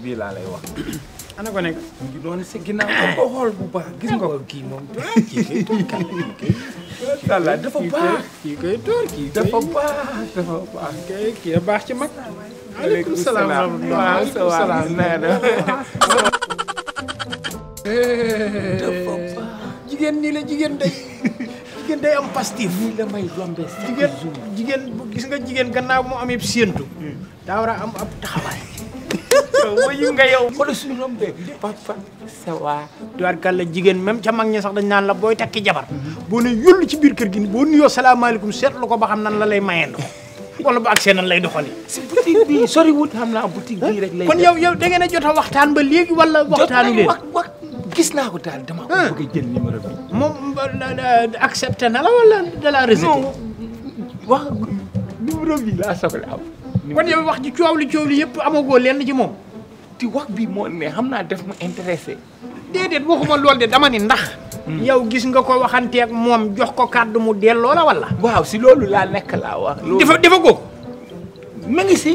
bii laa lay wax. ana ko nekk. mu ngi doon si ginnaaw ko xool bu baax gis nga ko kii moom. kii dafa baax kii koy door kii dafa baax kii a baax ci mag. aleykum salaam waaleykum salaam nee na. dafa baax jigéen nii la jigéen day. jigéen day am pastif. nii la may jombe jigéen jigéen gis nga jigéen gannaaw mu amee séentu. daa war a am ab taxawaay. wayu nga yow xoolal suñu rombé papa ça va doarkal la jigéen même ca mag ñi sax dañ naan la booy takki jabar boo ne yullu ci biir kër gi boo nuyoo salaamaaleykum seetlu ko ba xam nan la lay mayendo wala ba accès nan lay doxali si boutique bi sori wut xam naa boutique bi rek lay kon yow da ngeen a jot a waxtaan ba léegi wala waxtaanu leen gis naa ko daal dama ko bëgg a jël numéro bi moom accepté na la wala de la rejeté wax numéro bi laa soxla am kon yow wax ji coow li yëpp amagoo lenn ci moom ti wax bi moo ne xam naa def mu intéressé déedéet waxuma lool de dama ni ndax yow gis nga ko waxanteeg moom jox ko kàddu mu delloo la wala waaw si loolu laa nekk laa wax dafa ko ma ngi si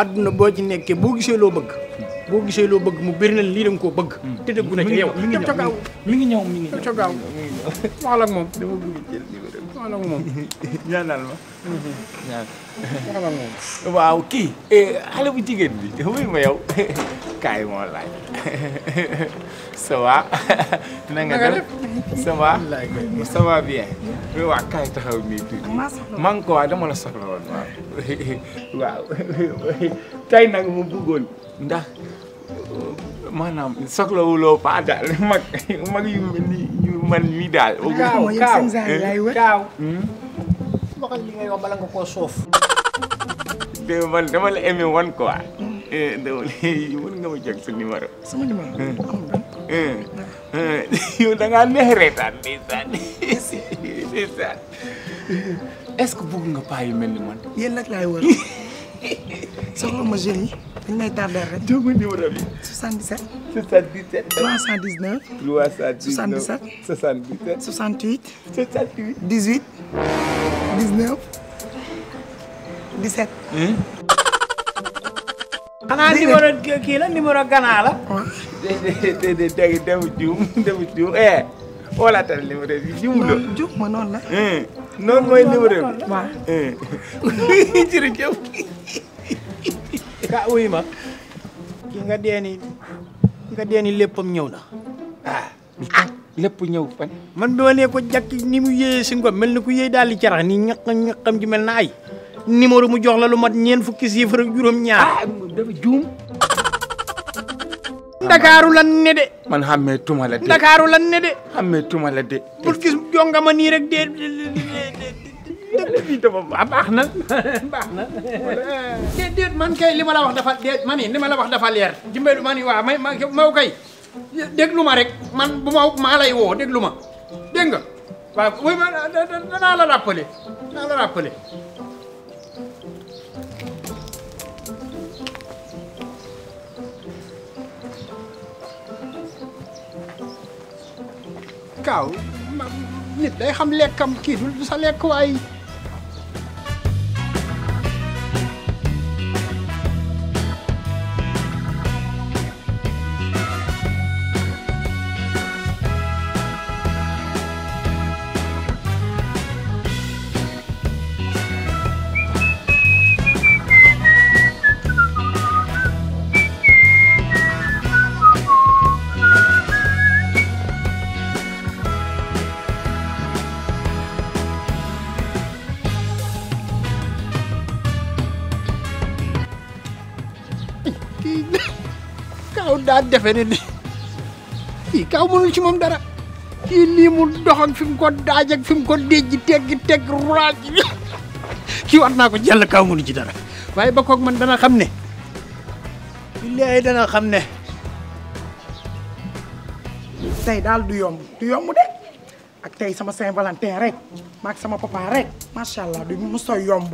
àdduna boo ci nekkee boo gisee loo bëgg mu bëri na lii da nga koo bëgg te dëggu na ci yow mi ngi ñëw cogaaw waxal ak moom dama bëgg jël waxal ak moom ñaanal ma waxal ak moom waaw kii xale bu jigéen bi wuy ma yow kaay moo laaj ça va na nga def ça va bien mais waa kaay taxaw nii tuuti maa ngi ko waa dama la soxla woon waaw tey nag mu bëggoon ndax maanaam soxlawuloo paa daal mag yu mel ni yu man mi daal. Kaaw waxal li ngay wax bala nga koo soof. dégg man dama la aimé woon quoi. mën nga ma jël sa numéro. sama numéro yow da ngaa neex reetaan ndeysaan est-ce que bëgg nga paa yu mel ni man. yéen nag laay wër soxla ma jeunes yi. dañ may tardé rek. jox ma numéro bi. 77. 77. 319. 319. 77. 68. 78. 18. 19. 17. xanaa numéro kii la numéro Gana la. déedéet demu juum wala tal numéro bi juum la. juum ma noonu la. noonu mooy numéro bi. waaw. jërëjëf. ka uy ma ki nga deeni léppam ñëw na lépp ñëw fan man bi ma ne ko jàkk ni mu yéyee si ngom mel ni ku yéy daal di carax ni ñaqam ji mel na ay numéro mu jox la lu mat ñeen fukki chiffre ak juróom-ñaar dafa juum Ndakaaru lan ne de man xammee tuma la de Ndakaaru lan ne de xammee tuma la de pour gis jonga ma nii rek de baax na déet man kay li ma la wax dafa déet man li ma la wax dafa leer jimbeelu man yi waa maw kay déglu ma rek man bu maa lay woo déglu ma dégg nga waaw ma danaa la rappelé Kaaw nit day xam lekkam kii du sa lekk waay daa defe ne kii Kaaw mënul ci moom dara kii lii mu dox ak fi mu ko daaj ak fi mu ko déjji tegg ruraal kii war naa ko jàll Kaaw mënul ci dara waaye ba koog man dana xam ne billaahi dana xam ne tey daal du yomb de ak tey sama Saint-Valentin rek maak sama papa rek macha allah du mu sooy yomb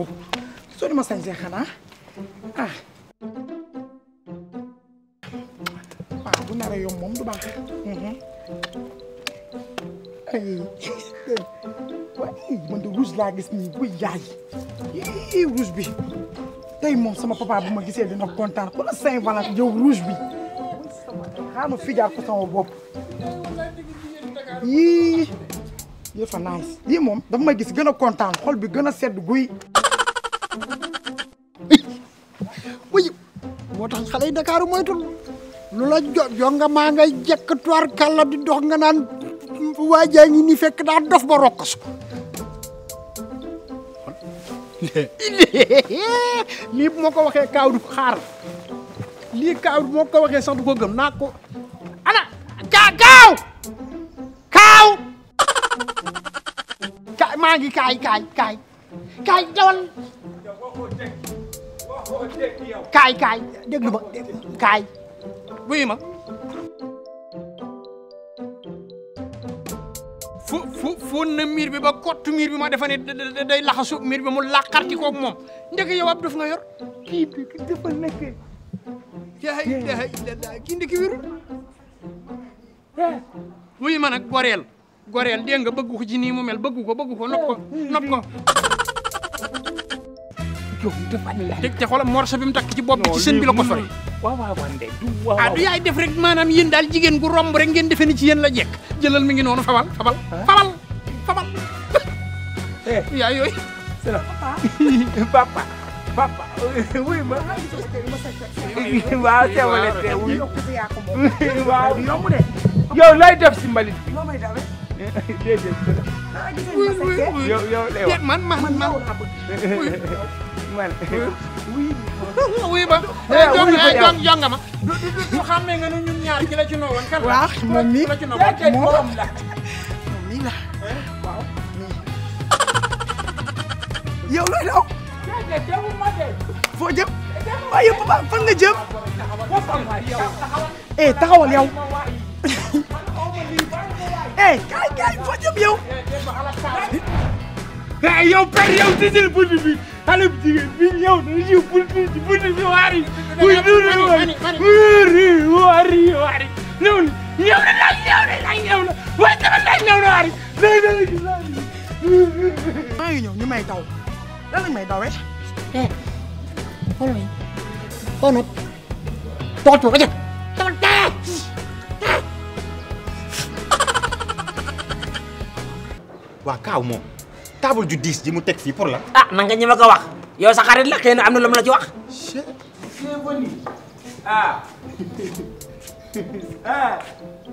soo di ma sañsee xanaa ah bu nar a yomb moom du baax waaye man de rouge laa gis nii buy yaay rouge bi tey moom sama papa bu ma gisee dina kontaan ku la Saint-Valentin jëw rouge bi xaar ma fijaar ko sama bopp yii yëfa nice lii moom dafa ma gis gën a kontaan xol bi gën a sedd guy. wuyu moo tax xale yi Dakar moytul lu la jo nga maa ngay jekk tuwaar kàlla di dox nga naan waa jaa ngi ni fekk daa dof ba rokkas ko. lii bu ma ko waxee kaaw du xaar lii kaaw bu ma ko waxee sax du ko gëm naa ko ana kaaw kaaw kaay maa ngi kaay dawal kaay déglu ma kaay wuyu ma foon na miir bi ba kottu miir bi ma defa ne day laxasu miir bi mu laqarti koog moom ndeke yow ab daf nga yor kii bi dafa nekk kii ndiki wérul wuyu ma nag goreel dégg nga bëgg ko ci nii mu mel bëgg ko nopp ko te xoolal morso bi mu takk ci bopp bi ci seen bi la ko sori waaw du yaay def rek maanaam yéen daal jigéen gu romb rek ngeen defe ni ci yéen la jekk jëlal mi ngi noonu fabal yaay yooyu sala papa wuy ma waaw teewale wuy waaw yomb de yow lay def si mbalit bi déedéet man oui ba jongama du xàmmee nga ne ñun ñaar ki la ci noowoon kan waaw moom mi la waaw yow looy daw foo jëm waaye papa fan nga jëm taxawal yow kaay foo jëm yow yow père yow tijjel bunt bi xale bu jigéen bi ñëw na jiw bunt bi waari buy duuru waari ñëw na ñëw na waaye tamit laaj ñëw na waari maa ngi ñëw ñu may daw lan lañ may dawee xoolal xool nag toog a jëf waa kaaw moom table ju 10 ji mu teg fii pour la. ah man nga ñëw ko wax yow sa xarit la xëy na am na lu mu la ci wax.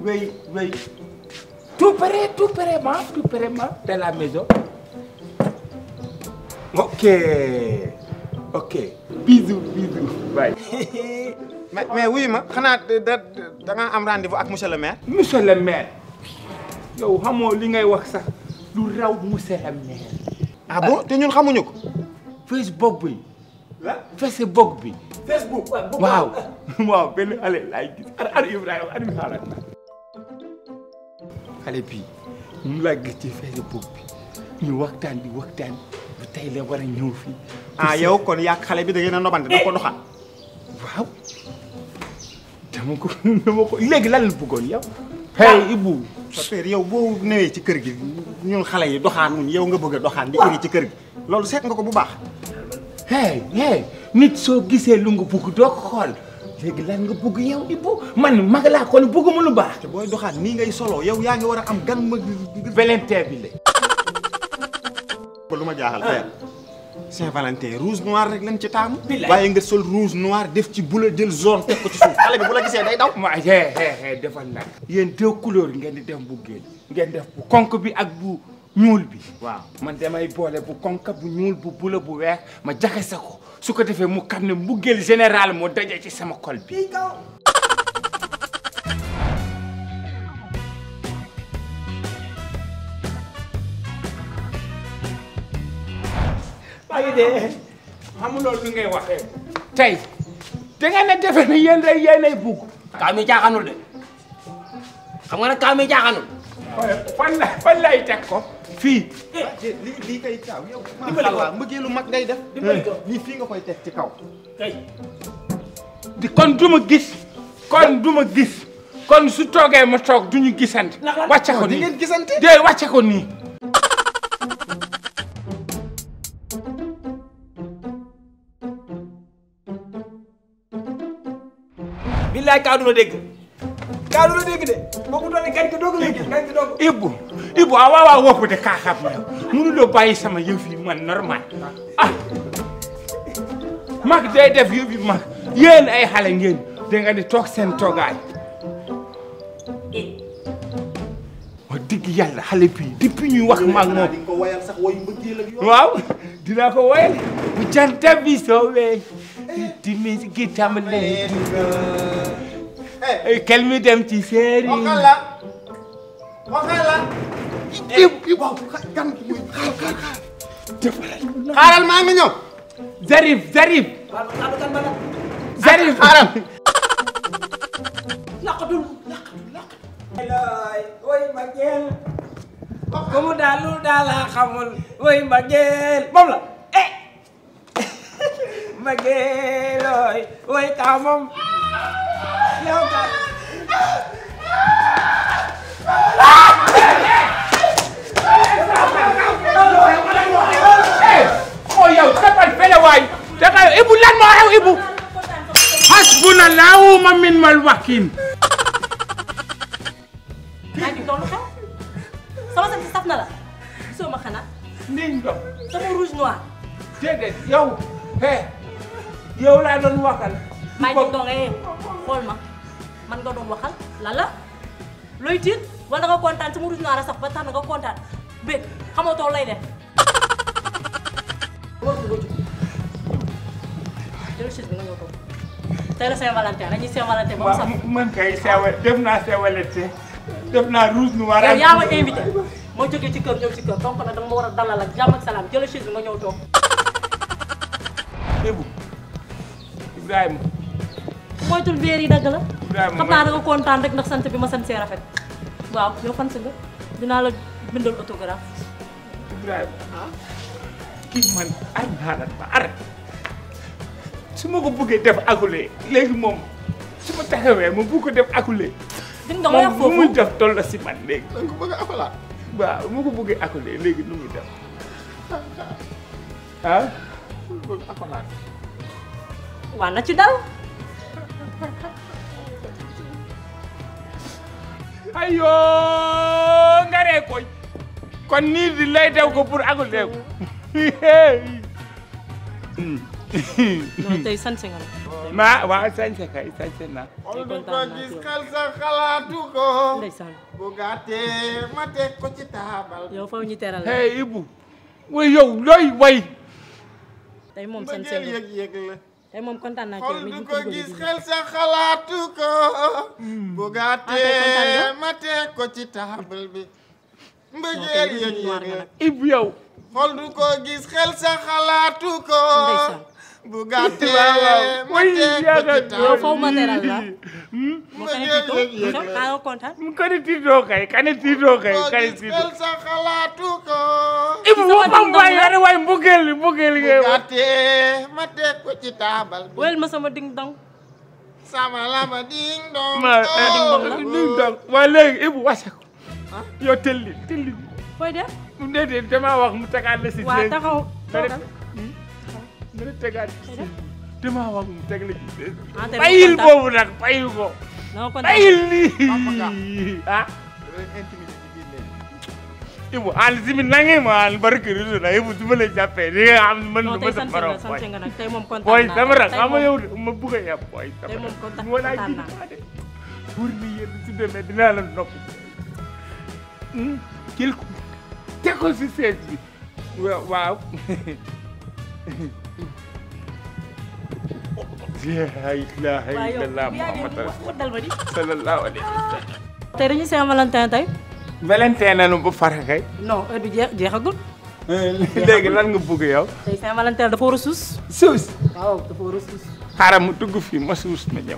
oui. tout près de la maison. ok. bisous. bye. mais wuyu ma xanaa da nga am rendez-vous ak monsieur le maire. yow xamoo li ngay wax sax. lu raw monsieur le maire. ah bon te ñun xamuñu ko. Facebook bi. waaw benn xale laay gis ar Ibrahima ar Mouhamed. xale bi mu laa gis ci Facebook bi ñu waxtaan bu tey la war a ñëw fii. ah yow kon yaa xale bi da ngeen a nobante da ko doxal. waaw. dama ko léegi lan la bëggoon yow. hey Ibou. père yow boo newee ci kër gi ñun xale yi doxaanuñ yow nga bëgg a doxaan di indi ci kër gi loolu seet nga ko bu baax. hey nit soo gisee lu nga bëgg doo ko xool léegi lan nga bëgg yow Ibou man mag laa kon bëgguma lu baax. te booy doxaan nii ngay solo yow yaa ngi war a am gan ma Valentin bi la. kon lu ma jaaxal père Saint-Valentin rouge noir rek lañ ci taamu. waaye nga sol rouge noir def ci bula jël zone teg ko ci suuf xale bi bu la gisee day daw. waaw defal nag. yéen deux couleurs ngeen di def bu génn ngeen def bu konk bi ak bu ñuul bi. waaw man damay boole bu konk bu ñuul bu bula bu weex ma jaxase ko su ko defee mu xam ne mbugeel général moo daje ci sama xol bi. ay de xamuloo lu ngay waxee tey da nga ne defe ne yéen rek yéenay bugg. kaa mi jaaxanul de xam nga nag kaa mi jaaxanul. fan lay teg ko. fii lii kay kaw yow. dimbali ko mbëggeelu mag ngay def. dimbali ko lii fii nga koy teg ci kaw. tey kon du ma gis. kon su toogee ma toog du ñu gisante. wàcce ko nii di ngeen gisante. déedéet wàcce ko nii. yaay kaadu la dégg kaadu la dégg de boobu doon gañ ko doog lay gis gañ ko doog Ibou waaw wokku de ka xam na mënuloo bàyyi sama yëf yi man normal ah mag day def yëf yi mag yéen ay xale ngeen da nga di toog seen toogaay wax dëgg yàlla xale bi depuis ñuy wax maag moom di ko woyal sax woy mbëggeel ak yow waaw dinaa ko woyal bu jant bi soowee timis gi tàmbalee kel mi dem ci séeri waxala Ibou kan muy xaaral maa ngi ñëw Zarif xaaral laqatul lay woy mbageel ko mu daal lu daal laa xamul woy mbageel moom la mbageel woy kaa moom yow ka oh yow tapal fele waay dakayo Ibou lan moo xew Ibou hasbunallahu wa ni'mal wakiil sama sant saf na la soo ma xanaa niñ do sama rouge noir déedéet yow yow laa doon waxal maa ngi doon xool ma man nga doon waxal lan la looy tiit wala nga kontaan sama rouge noir a sax ba tax na nga kontaan bég xamoo too lay def delchis bi nga ñoo toog tey la Saint-Valentin dañuy Saint-Valentin ba mu sax man kay sewal def naa sewalete def naa rouge noir ak yaa ma invité ma jógee ci kër ñëw ci kër donc nag da nga ma war a dalal ak jàmm ak salaam jël chaise bi ma ñëw toog. Ibou Ibrahima. moytul beer yi dagg la. Ibrahima xam naa da nga kontaan rek ndax sant bi ma sant see rafet. waaw yow fan si nga dinaa la bindal autographe. Ibrahima ah kii man ar naa la ba ar su ma ko bëggee def acculé léegi moom su ma taxawee ma bëgg ko def acculé. dinañ doon wax foofu moom bu muy def toll si man léegi. da nga ko bëgg a akulaat. waaw mu ko bëggee akulaat léegi nu muy def ah. bëgg akulaat. waaw na ci dal. ayoo nga ree koy. kon nii di lay dew ko pour akulaat ko. non tey sant nga la. ma waaw sañse kay sañse naa. xool du ko gis kalsa xalaatu ko. ndeysaan bu gàttee ma teg ko ci taabal. yow foofu ñu teral la. hey Ibou. way yow looy way. tey moom sañse la yëg-yëg la. tey moom kontaan naa xool du ko gis kalsa xalaatu ko. bu gàttee ma teg ko ci taabal bi. mbëggeel yëg-yëg la. Ibou yow. xool du ko gis kalsa xalaatu ko. bu gàttee ma teg ko foofu ma teral la. ma kani tiitoo kay kani tiitoo kay kani tiitoo. sa xalaatu ko. Ibou moom am waay yore waay mbugeel ngeen. bu gàttee ma teg ko ci taabal bi. wel ma sama ding dong. sama lama ding dong. ding dong waaye léegi Ibou wasa ko. yow telli. fooy def. mu déedéet damaa wax mu tegaat la si. waaw taxaw mën na tegaat ci damaa wax mu teg la ci. bayil boobu nag bayil ko. bayil nii ah. Ibou àll si biir nange ma àll barke réseau la Ibou su ma la jàppee di nga xam man ma sa borom booy. tey moom kontaan naa booy xam nga yow ma bugg a yab booy. tey moom kontaan naa de. pour ni yéen su demee dinaa la nopp. jël ko teg ko si seet bi waaw. la ilaha illallah Muhammad sallallahu alayhi wa sallam. tey dañuy Saint Valentin tey. Valentin nañu ba fara kay. non heure bi jeexagul. léegi lan nga bëgg yow. tey Saint Valentin dafa war a suus. suus waaw dafa war a suus. xaaral ma dugg fii ma suus ma ñëw.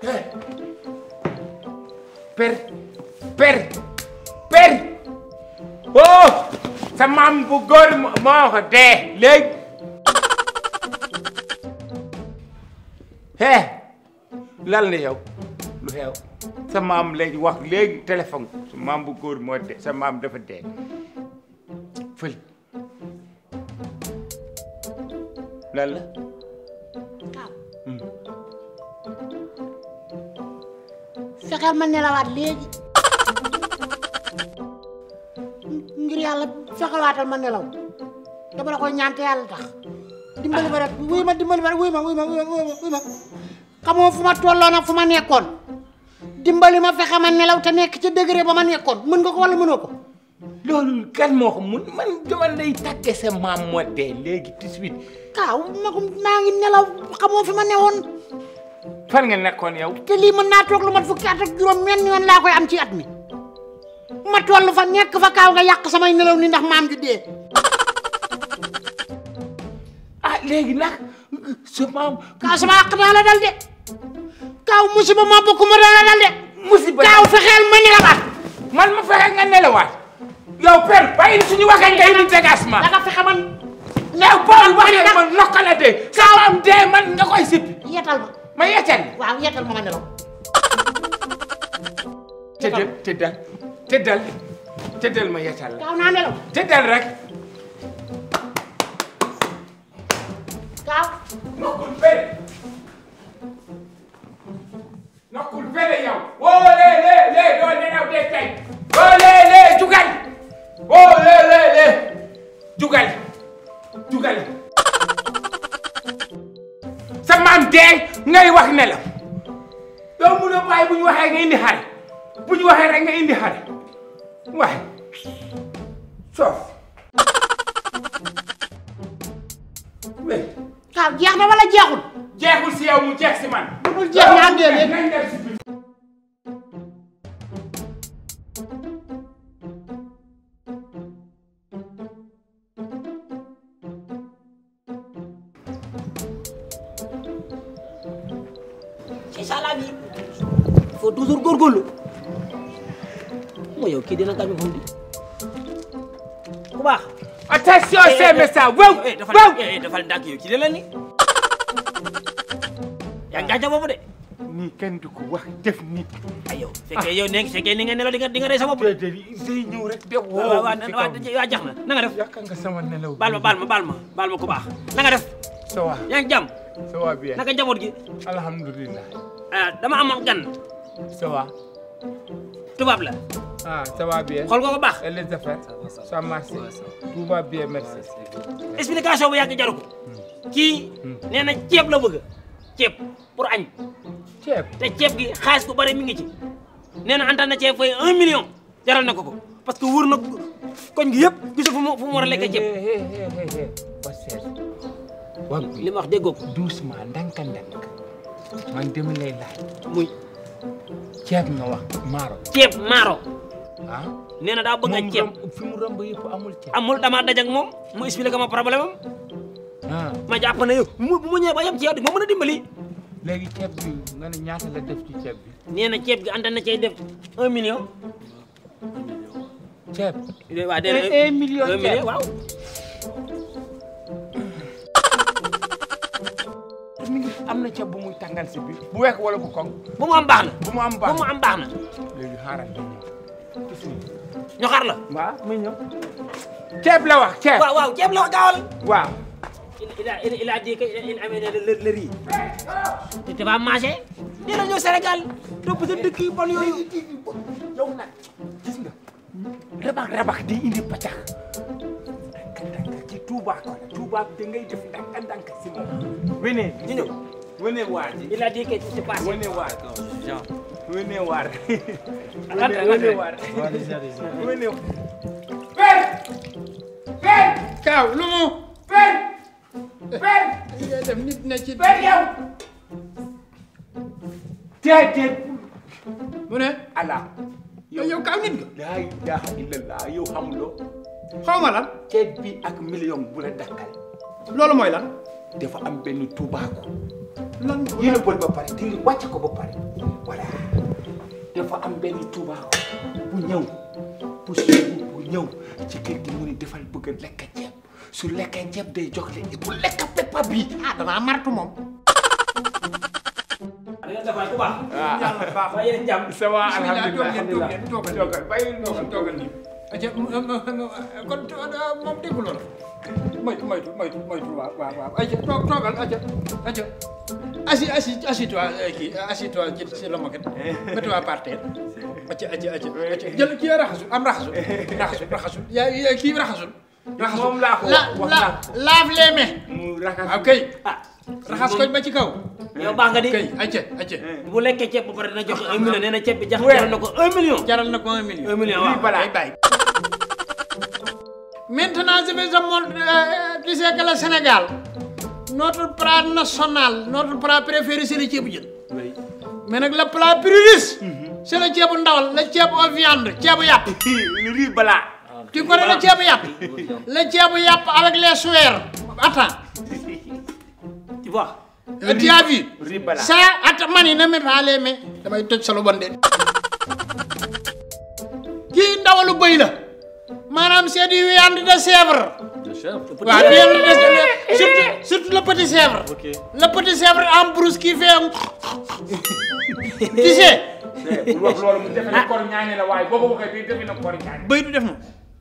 Per oh sa maam bu góor moo ko dee léegi lal na yow lu xew sa maam léegi wax léegi téléphone sa maam bu góor moo dee sa maam dafa dee fël lal la fexeel ma nelawaat léegi ngir yàlla fexelewaatal ma nelaw dama la koy ñaan te yàlla tax dimbali ba rek dimbali ba rek wuy ma xamoo fu ma tolloon ak fu ma nekkoon dimbali ma fexe ma nelaw te nekk ci degré ba ma nekkoon mën nga ko wala mënoo ko. loolu kan moo ko mun man dama lay tàgge sa maam moo dee léegi tout de suite. kaaw maa ngi nelaw xamoo fi ma newoon. fan nga nekkoon yow. te lii mën naa toog lu mat fukki at ak juróom benn yoon laa koy am ci at mi ma toll fa nekk fa kaaw nga yàq samay nelaw ni ndax maam ju dee. ah léegi nag sa maam. kaaw sama àq naa la dal de kaaw musiba ma bokk ma dala dal de. musiba kaaw fexeel ma nelawaat. man ma fexe nga nelawaat. yow per bàyyi suñu waxee ngay indi dégagement. da nga fexe man. yow bool wax ne man nokkala de. sa maam dee man nga koy sippi. yetal ma. ma yeetal waaw yeetal ma nelaw tëddal ma yeetal la kaaw naa nelaw tëddal rek kaaw nokkul fere yow woo lee doo nelaw de tey woo lee jugal woo lee jugal sa maam dee ngay wax ne la doo mun a bàyyi bu ñu waxee nga indi xare bu ñu waxee rek nga indi xare waaye soof. oui. kaaw jeex na wala jeexul. jeexul si yow mu jeex si man. bu dul jeex ñu àndee léegi nañ dem si biir. toujours góorgóorlu mooy yow kii dina gàññi ful di ku baax. attention c'est message wow wow defal ndànk yow kii dina la ni yaa ngi jaaja boobu de nii kenn du ko wax def nit ay yow fekkee yow nekk fekkee ni nga nelaw di nga rey sa bopp de sey ñëw rek de waa jax na nga def yàq nga sama nelaw baal ma ku baax na nga def ça va yaa ngi jàmm ça va bien naka njaboot gi alhamdulillah dama amoon gan ça va. tubaab la. ah ça va bien. xool nga ko baax. et les affaires ça marche. tout va bien merci. explication bu yàgg jaru ko. kii nee na ceeb la bëgg. ceeb pour añ. ceeb te ceeb gi xaalis bu bari mi ngi ci. nee na antal na ceeb fay 1 million. jaral na ko ko parce que wóor na koñ gi yëpp gisu fu mu war a lekk ceeb. waaw li ma wax déggoo ko. doucement ndànk-ndànk man dem lay laaj muy. ceeb nga wax maaro. ceeb maaro. ah nee na daa bëgg a ceeb fi mu romb yëpp amul ceeb. amul damaa daj ak moom mu expliqué ma problème am. ah ma jàpp ne yow bu ma ñëwee ba yem ceeb bi ma mën a dimbali. léegi ceeb bi nga ne ñaata la def ci ceeb bi. nee na ceeb gi ànd na cay def 1 million. ceeb. waa dégg nga 1 million ceeb waaw. am na ceeb bu muy tàngal si biir bu wekk wala bu koŋ. bu mu am baax na bu mu am baax na. léegi xaaral ma ñëw. ñu xaar la. waaw ma ñëw. ceeb la wax ceeb. waaw ceeb la wax gaawal. waaw. il a dit que il amène le riz. te te va manger. nee na ñëw Sénégal. topp sa dëkk yu bon yooyu. yow nag gis nga. rabax di indi pàccax. ci Touba ko la Touba te ngay def ndànk-ndànk si moom. wene ñu ñëw. wene waar ji il a dit que tu te passes. wene waar Jean. wene waar. wene waar. wene. Père. Kaaw lu mu. Père. yow def nit na ci. Père yow. déedéet. mu ne. allah. yow kaaw nit nga. laa ilaaha illallah yow xamuloo. xaw ma lan. ceeb bi ak million bu la dakkal. loolu mooy lan. dafa am benn tubaako yëlëbal ba pare di wàcce ko ba pare voilà dafa am benn tuuba bu ñëw bu suubu bu ñëw ci kër gi mu ne defal bëgg a lekk ceeb su lekkee ceeb day jox leen bu lekk peppa bi ah damaa martu moom. waaw waaw yéen jàmm ça va alhamdulilah toogal bàyyi toogal nii. kon moom déggu loolu moytu waaw ayca toogal ayca assis-toi kii assis-toi ci la moquette mets-toi par terre ayca jël kii raxasu am raxasu yaa kii raxasul. moom laa ko wax lave les mains. ok raxas ko ba ci kaw. yow baax nga di kay ayca bu lekkee ceeb ba pare dina jox 1 million nee na ceeb bi jaral na ko 1 million. jaral na ko 1 million. 1 million waaw balaay bàyyi. maintenant je vais te montrer tu sais que le Sénégal notre plat national notre plat préféré c'est le ceebu jën. oui mais nag le plat plus riche. c'est le ceebu ndawal le ceebu aux viandes ceebu yàpp. le riz bala. tu connais le ceebu yàpp. le ceebu yàpp avec les sueurs. attends tu vois. tu as vu ça at mani na me faale me damay toj sa lu bon de kii ndawalu bëy la maanaam c'est du viande de chèvre waaw viande de chèvre surtout le petit chèvre okay. le petit chèvre en brousse qui fait un tu sais bul wax loolu mu defe na kor ñaane la waaye boo ko waxee bii defe na kor ñaane bëy du def na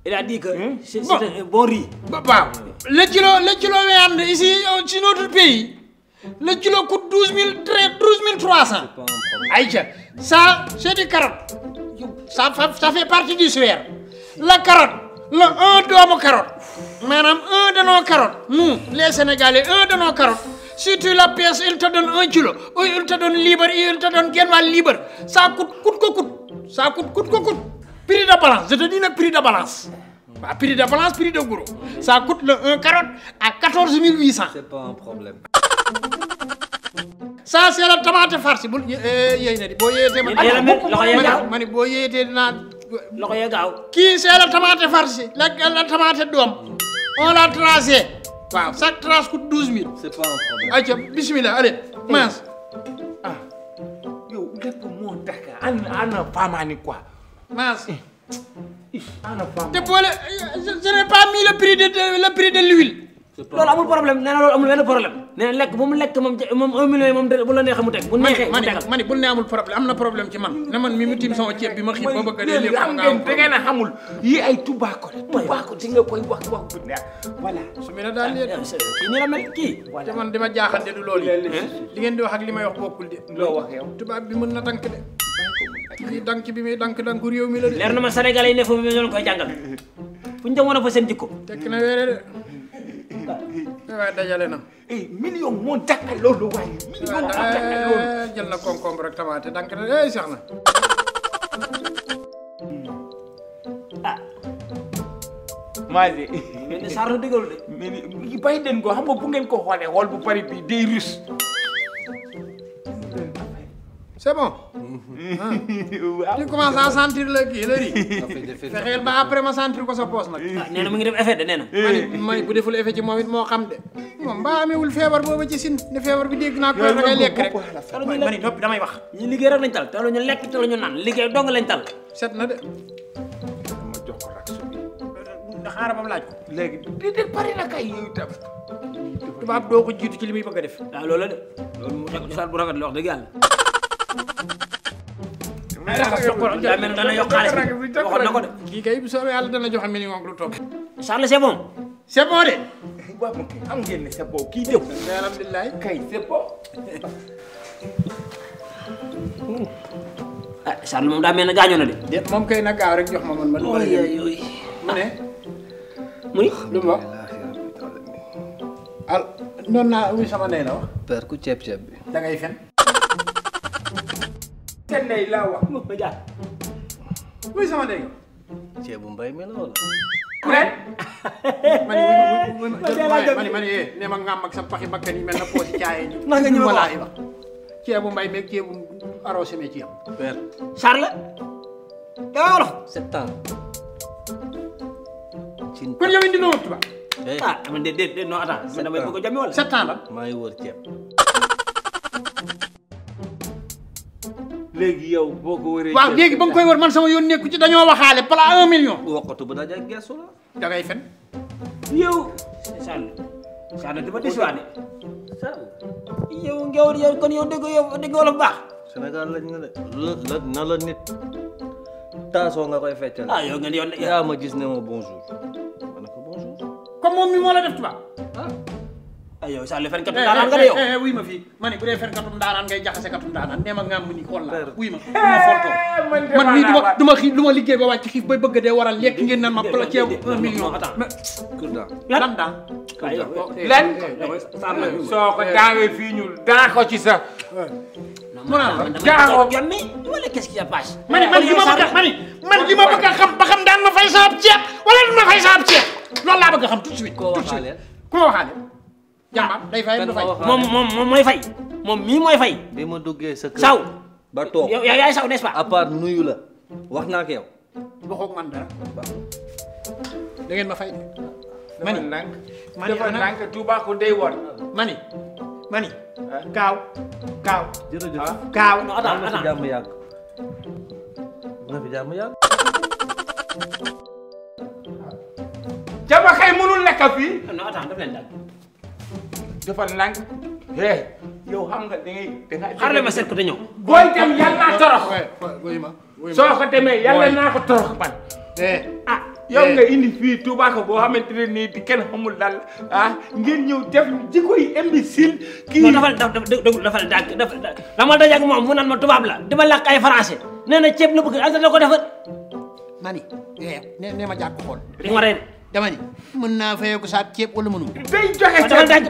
il a dit que c'est un bon riz waaw le kilo viande ici sur notre pays le kilo coûte 12 300. Aïcha, ça c'est des carottes. Ça fait partie du suaire. La carotte, un doomu carotte. Madame, un de nos carottes. Nous, les Sénégalais, un de nos carottes. Si tu la pièce, il te donne un kilo. Ou il te donne libre, il te donne genwal libre. Ça coûte. Ça coûte. Prix de balance, je te dis le prix de balance. Bah, prix de balance, prix de gourou. Ça coûte le 1 carotte à 14 800. C'est pas un problème. Ça c'est la tomate farcie bul yey na di boo yeetee ma ni boo yeetee dinaa loxo ya gaaw kii c'est la tomate farcie la tomate doom on l'a tracé waaw chaque trace coûte 12 000. C'est pas un problème ayca bismillah allez mince ah yow lépp moo daka ana faamaani quoi mince ana faamaani te boole je n'ai pas mis le prix de l'huile loolu amul problème nee na loolu amul benn problème nee na lekk bu mu lekk moom 1 million moom bu la neexee mu teg bu neexee mu tegal ma ni bul ne amul problème am na problème ci man ne man mi mu tiim sama ceeb bi ma xiif ba bëgg a dee lépp am ngeen da ngeen a xamul yii ay tubaako di nga koy wax bu neex voilà su mi na daal lee kii ni la mel kii te man dima jaaxal de du loolu li ngeen di wax ak li may wax bokkul de loo wax yow tubaab bi mën na dank de kii dank bi muy dank réew mi la leer na ma sénégalais yi ne foofu mi doon koy jàngal fu ñu demoon fa seen jikko tekk na wéré de waaw dajale na. million moo dakka loolu waaye. million moo dakka loolu. jël na concombre ak tomate dank na sax na. ah. maa ngi see. mais ne Sarr dëggal de. mais ni bàyyi leen ko xam nga bu ngeen ko xoolee xool bu bari bi day rus. c'est bon. tu commences à sentir le kii le riz. fexeel ba après ma sentir ko sa poos nag. nee na mu ngi def effet de nee na. man bu deful effet ci moom it moo xam de. moom mbaa amewul feebar boobu ci sin ne feebar bi dégg naa ko da ngay lekk rek. man it noppi damay wax. ñi liggéey rek lañ tal talu ñu lekk talu ñu naan liggéey dong lañ tal. set na de. ma jox ko rak su bi. xaaral ma laaj ko. léegi déedéet pare na kay yooyu tam. tubaab doo ko jiitu ci li muy bëgg a def. waaw loolu la de. loolu mu nekk saal bu rafet la wax dëgg yàlla. daa mel dana yokk xaalis bi waxoon na ko de. kii kay bu soobee yàlla dana joxe million ak lu topp. Charles c'est bon. c'est bon de. waaw ok am ngeen ne c'est bon kii dégg. alhamdulilah kay c'est bon. ah Charles moom daa mel ne gaañoo na de. déet moom kay nag gaaw rek jox ma man ma. ooy ooy ooy mu ne. muy lu mu wax. al noonu naa wuy sama ndey la wax. père ku ceeb bi. da ngay fen. sëñ bi laa wax ma jaar muy sama dégg. ceebu mbay mi la wala. kuréel. man ne ma ngam ak sa paxi bakkan yi mel na poosi caayee ñu. na nga ñu walaay wax. ceebu mbay meeg ceebu arrosé meeg ci am. père Charles. da nga wolof. 7 ans. ci kon yow indi noonu tubaab. ah man de non attends. 7 ans damay bëgg a jami wala. 7 ans la. maa ngi wër ceeb. léegi yow boo ko wëree. waaw léegi ba nga koy wër man sama yoon nekku ci dañoo waxaale balaa 1 million. waxatu ba daja geesu la. da ngay fen. yow. Sane dafa déchiré. yow ngewul yow kon yow dégg wolof baax. Sénégal lañ nga de. la na la nit. taasoo nga koy feccal. ah yow ngeen yoon yaa ma gis ne ma bonjour. ma ne ko bonjour. comme moom mi moo la def tubaab. ayo Sane fen katum ndaanaan nga de yow. wuy ma fii ma ne bu dee fen katum ndaanaan ngay jaxase katum ndaanaan nee ma nga mu ni xool la wuy ma. man mii duma xiif duma liggéey ba wàcc xiif bay bëgg a dee waral lekk ngeen naan ma pla ceeb 1 million. lan daan. lan soo ko daawee fii ñu daa ko ci sa. man wala qu'est-ce qui se passe. man li ma bëgg a xam ba xam daan ma fay saab ceeb wala du ma fay saab ceeb loolu laa bëgg a xam tout de suite. koo waxaale. jàmbaar day fay du fay moom mooy fay moom mii mooy fay. bi ma duggee sa kër. saw ba toog yow yaay saw n'est-ce pas. à part nuyu la wax naa ko yow. waxoog man dara. da ngeen ma fay. mani dafa ndànk Touba ko day woon mani Kaaw. jërëjëf Kaaw. na fi jàmm yàgg. Jaba xëy mënul nekk fii. daf leen dal. dafa ndànk. yow xam nga da ngay xarale ma seet ko te ñëw. booy dem yàlla naa torox. soo ko demee yàlla naa ko torox ban. ah yow nga indi fii Touba ko boo xamante ne nii di kenn xamul daal ah ngeen ñëw def jikko yi imbécile. kii dafa daje ak moom mu naan ma tubaab la dama làkk ay français nee na ceeb la bëgg anta la ko defar. mani nee ma jàpp xool. li ma rey dama ni mën naa fayoo ko sa ceeb wala mënu. day joxe ceeb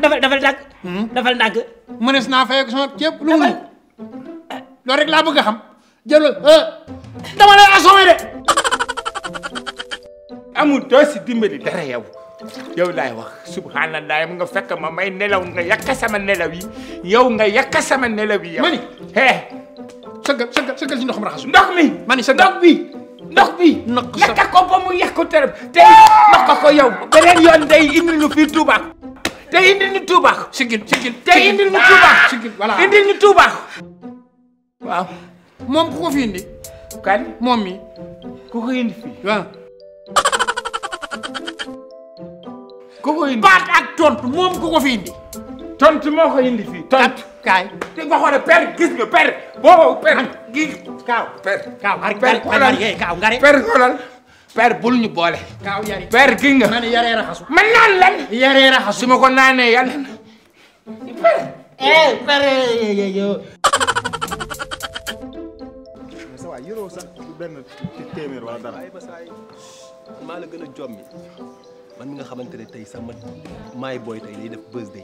dafa ndànk. mënees naa fayoo ko sama ceeb lu mënu. loolu rek laa bëgg a xam jëlal dama lay assommé de. amul doo si dimbali dara yow laay wax subhanallah nga fekk ma may nelaw nga yàq sama nelaw yi mani sëggal si ndoxam raxasu ndox mi mani sëggal ndox bi lekk ko ba mu yàq ko tërëb tey ndox ko yow beneen yoon day indi ñu fii Tuubaa tey indi ñu Tuubaa waaw moom ku ko fi indi kan moom mi ku ko indi fii waaw baat ak tontu moom ku ko fi indi. tontu moo ko indi fii tontu. kaay te nga xool per gis nga per boo per gis. kaaw per bul ñu boole. kaaw yari per gi nga. man yaree raxasu. man naan lan. yaree raxasu su ma ko naanee yàlla na. per. per yow. waaw yoroo sax benn téeméer wala dara. maa la gën a jommi. man mi nga xamante ne tey sama maay booy tey lay def birthday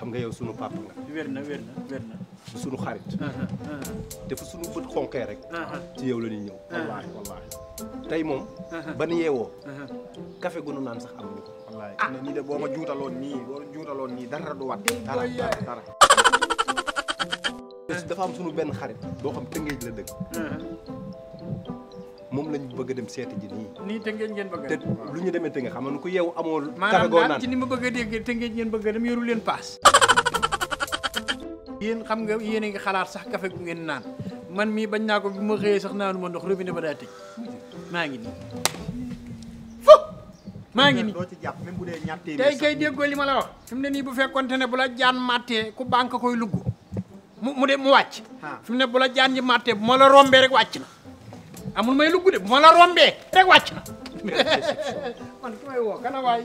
xam nga yow sunu papa nga. wér na. sunu xarit. dafa sunu bët xonkee rek. ci yow la ñuy ñëw. wallaahi. tey moom. ba nu yeewoo. café gu nu naan sax amuñu ko. wallaahi ne nii de boo ma juutaloon nii dara du wat dara. dafa am sunu benn xarit. boo xam Tëngéej la dëkk. moom lañ bëgg a dem seeti ji nii. nii Tëngéej ngeen bëgg a dem te lu ñu demee Tëngéej xam nga ku yeewu amoo. café goo naan maanaam ci ni ma bëgg a dégg Tëngéej ngeen bëgg a dem yoru leen paas. yéen xam nga yéen a ngi xalaat sax café gu ngeen naan man mii bañ naa ko bu ma xëyee sax naanu ma ndox robinet ba daa tëj maa ngi nii foofu maa ngi nii tey kay déggoo li ma la wax fi mu ne nii bu fekkonte ne bu la jaan màttee ku banque koy lugg mu de mu wàcc fi mu ne bu la jaan ji màttee bu ma la rombee rek wàcc na amul may lugg de bu ma la rombee rek wàcc na man ki may woo kana waay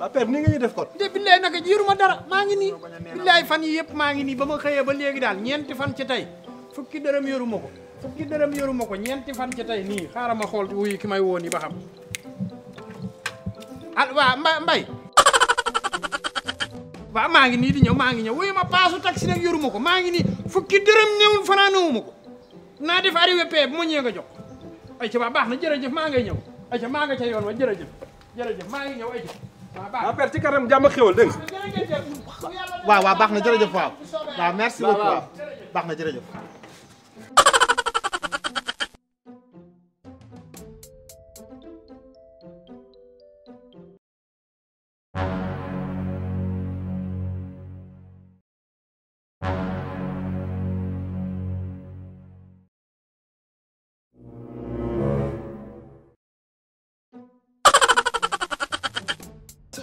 waa père ni nga ñu def kon. te billaay naka jiiruma dara maa ngi nii billaay fan yi yëpp maa ngi nii ba ma xëyee ba léegi daal ñeenti fan ci tey fukki dërëm yoruma ko ñeenti fan ci tey nii xaaral ma xool wuyu ki may woo nii ba xam. al waa mbay. waaw maa ngi nii di ñëw wuyu ma paasu taxi nag yoruma ko maa ngi nii fukki dërëm néewul fanaa néewuma ko. naa def arrivé paie bu ma ñëwee nga jox ayca ba baax na jërëjëf maa ngay ñëw ayca maa nga ca yoon wa jërëjëf jërëjëf maa ngi ñëw ayca waaw baax na père ci kanam jàmm ak xéwal dégg nga waaw waaw baax na jërëjëf waaw waaw merci beaucoup baax na jërëjëf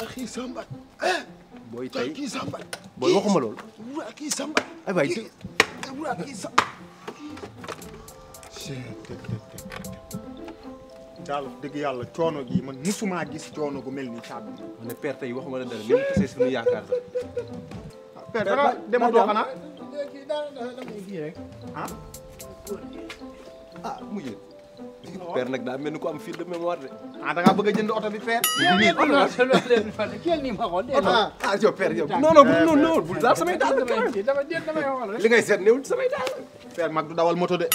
kii Samba booy tey kii Samba booy waxuma loolu waa kii Samba ay waay waa kii Samba daal dëgg yàlla coono gi man musuma gis coono gu mel nii caabi man ne père tey waxuma la dara li mu tasee suñu yaakaar sax père dama dematoo xanaa kii daal damay kii rek ah ah mu jël père nag daa mel ni ko am fil de mémoire de. ah da ngaa bëgg a jënd oto bi père. nii oto la yow père yow. non non non non bul daal samay daal li ngay seet néewul samay daal. père mag du dawal moto de.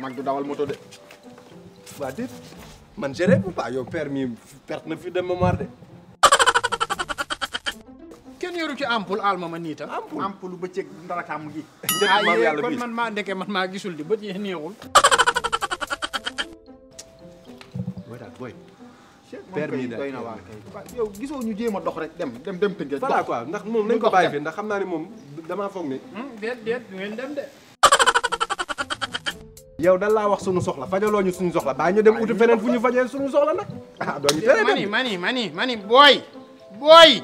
mag du dawal moto de. waa déet man géré bu baax yow père mi perte na fil de mémoire de. kenn yoru ci ampoule al ma nii tam. ampoule bëccëg ndarakam gi. njëkk maam yàlla kon man maa ndeke man maa gisul di bët yi neexul. boy père mi daal yow gisoo ñu jéem a dox rek dem tënkee. voilà quoi ndax moom nañ ko bàyyi fi ndax xam naa ne moom damaa foog ne. déet déet du ngeen dem de. yow dañ laa wax sunu soxla fajaloo ñu sunu soxla baa ñu dem uti feneen fu ñu fajee sunu soxla nag. ah doo ñu tere dem mani booy. booy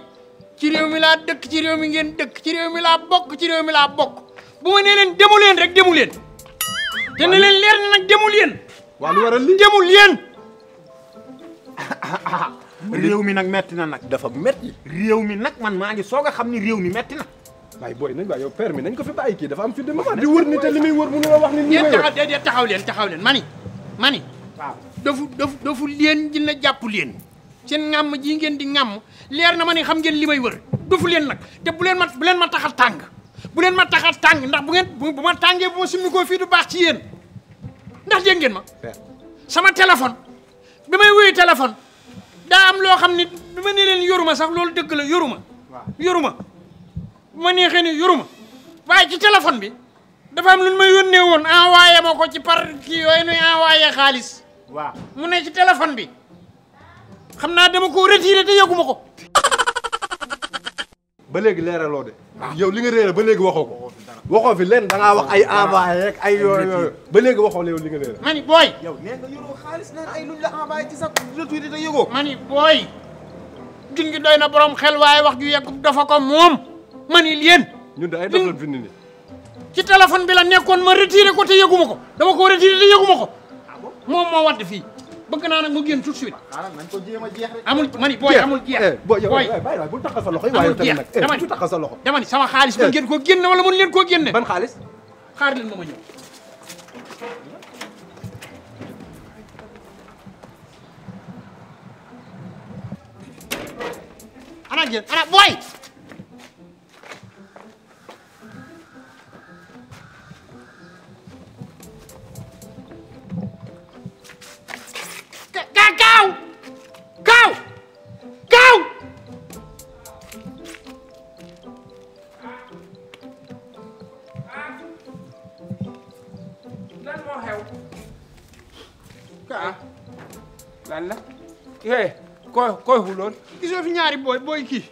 ci réew mi laa dëkk ci réew mi ngeen dëkk ci réew mi laa bokk ci réew mi laa bokk bu ma nee leen demu leen rek demu leen. te ne leen leer na nag demu leen. waaw lu waral li demul leen. réew mi nag metti na nag dafa metti réew mi nag man maa ngi soog a xam ni réew mi metti na waaye booy nañ waaye yow père mi nañ ko fi bàyyi kii dafa am fi dema di wër ni te li muy wër mënu la wax ni déedéet taxaw leen mani waaw dafu leen dina jàpp leen seen ngàmm ji ngeen di ngàmm leer na ma ni xam ngeen li may wër dafu leen nag te bu leen ma taxal tàng ndax bu ma tàngee bu ma summi koo fii du baax ci yéen ndax dégg ngeen ma sama téléphone bi may wuyu téléphone daa am loo xam ni bi ma nee leen yoruma sax loolu dëgg la yoruma bu ma neexee ni yoruma waaye ci téléphone bi dafa am lu ma yónnee woon envoyé ma ko ci par kii yooyu nuy envoyé xaalis. waaw mu ne ci téléphone bi xam naa dama ko retiré te yëguma ko. ba léegi leeraloo de. yow li nga réeral ba léegi waxoo ko. waxoo fi leen da ngaa wax ay envoyé rek ay yooyu ba léegi waxoo la yow li nga réeral. mani booy. yow nee nga yoroo xaalis naan ay luñ la envoyé ci sa retour yi te yëgoo. mani booy. junj doy na borom xel waaye wax ju yegg dafa ko moom mani leen. ñun de ay dof la bind nii. ci téléphone bi la nekkoon ma retiré ko te yëguma ko dama ko retiré te yëguma ko moom moo wadd fii. bëgg naa nag mu génn tout de suite. xaaral nañ ko jéem a jeex rek. amul mani booy amul jeex. booy bàyyi bul tax sa loxo yi waaye tamit nag bul tax sa loxo. dama ni sama xaalis mën ngeen koo génne wala mën leen koo génne. ban xaalis. xaar leen ma ma ñëw. ana ngeen ana booy. koy xuloon gisoo fi ñaari booy kii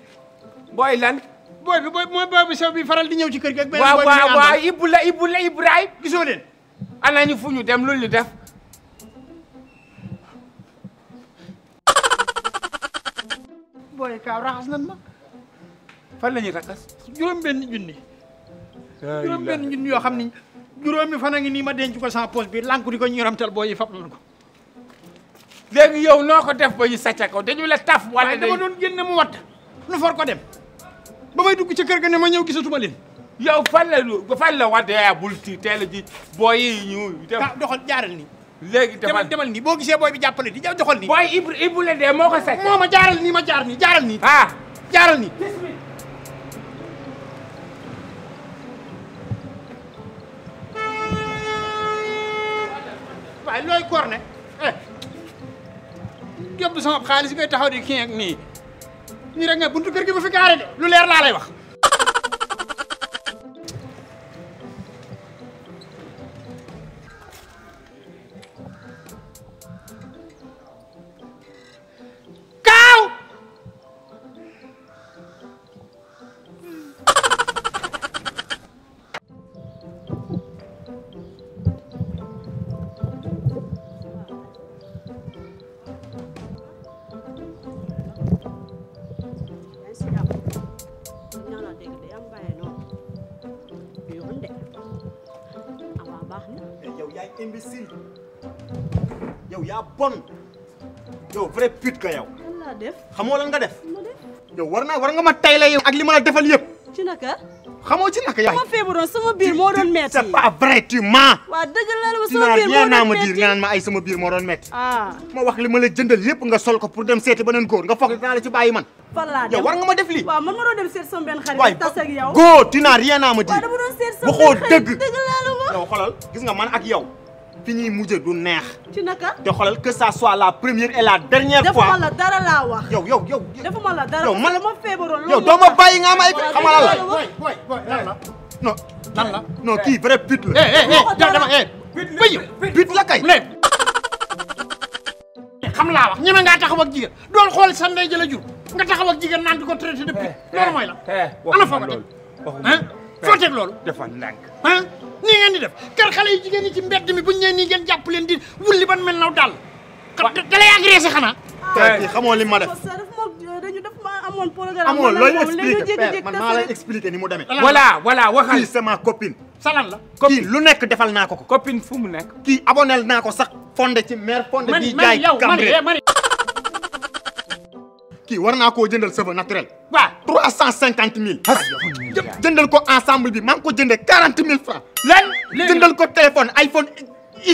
booy lan booy bi mooy booy bu sew bi faral di ñëw ci kër gi ak benn booy waaw ibu la Ibrahima gisoo leen ana ñu fu ñu dem loolu ñu def booy kaaw raxas nan ma fan la ñuy raxas juróom benn junni yoo xam ni juróomi fan a ngi nii ma denc ko sans poche bi lanku di ko ñu ramtal booy yi fab nañ ko léegi yow noo ko def ba ñu sàcc ko dañu la taf. wala dama doon génne mu watt nu for ko dem ba may dugg ci kër ga ne ma ñëw gisatuma leen. yow fan la watt yaa bul ci teel a ji booy yi ñu. doxal jaaral nii. léegi demal nii boo gisee booy bi jàppale di doxal nii. booy Ibou la dee moo ko sàcc. moo ma jaaral nii ma jaar nii jaaral nii. ah jaaral nii. waaye looy corné eh gépp sama xaalis ngay taxaw di kii ak nii nii rek nga buntu kër gi bu fi gaare de lu leer laa lay wax. Imbécile yow yaa bon yow vrai pute ka yow. lan laa def xamoo lan nga def. yow war nga ma tay la yow ak li ma la defal yëpp. ci naka. xamoo ci naka yaay. sama feebaroon sama biir moo doon metti. c'est pas vrai tu mens. waaw dëgg la la sama biir moo doon metti nga naan ma ay sama biir moo doon metti. ma wax li ma la jëndal yëpp nga sol ko pour dem seeti beneen góor nga foog dinaa la ci bàyyi man. voilà yow war nga ma def lii. waaw man ma doon dem seet sama benn xarit. waay tas ak yow go tu n'as rien à me dire. waaw dama doon seet sama benn xarit dëgg yow xoolal gis nga man ak yow fi ñuy mujjee du neex. ci naka te xoolal que ça soit la première et la dernière fois. defuma la dara laa wax. yow. defuma la dara man la ma feebaroon loolu. yow doo ma bàyyi nga am ay xamal la. booy lan la. non kii vrai pute la. pute la kay. xam laa wax ñeme ngaa taxaw ak jigéen doon xool sa ndey jëla jur nga taxaw ak jigéen naan di ko traité de pute loolu mooy la. ana foo ko teg foo teg loolu. defal ndànk. nii ngeen di def kar xale yu jigéen ñi ci mbedd mi buñu nee nii ngeen jàpp leen di wulli ban mel naw daal. waaw da lay agressé xanaa. tey jii xamoo li ma def. dañu def ma amoon programme. amoon looy expliqué man maa lay expliqué ni mu demee. voilà waxal kii sama copine. salan la kii lu nekk defal naa ko ko. copine fu mu nekk. kii abonel naa ko sax fonde ci mère fonde. di jaay cambré kii war naa koo jëndal cheveux naturel. waaw 350 000. jëndal ko ensemble bi maa ngi ko jëndee 40 000 francs. lan jëndal ko téléphone iPhone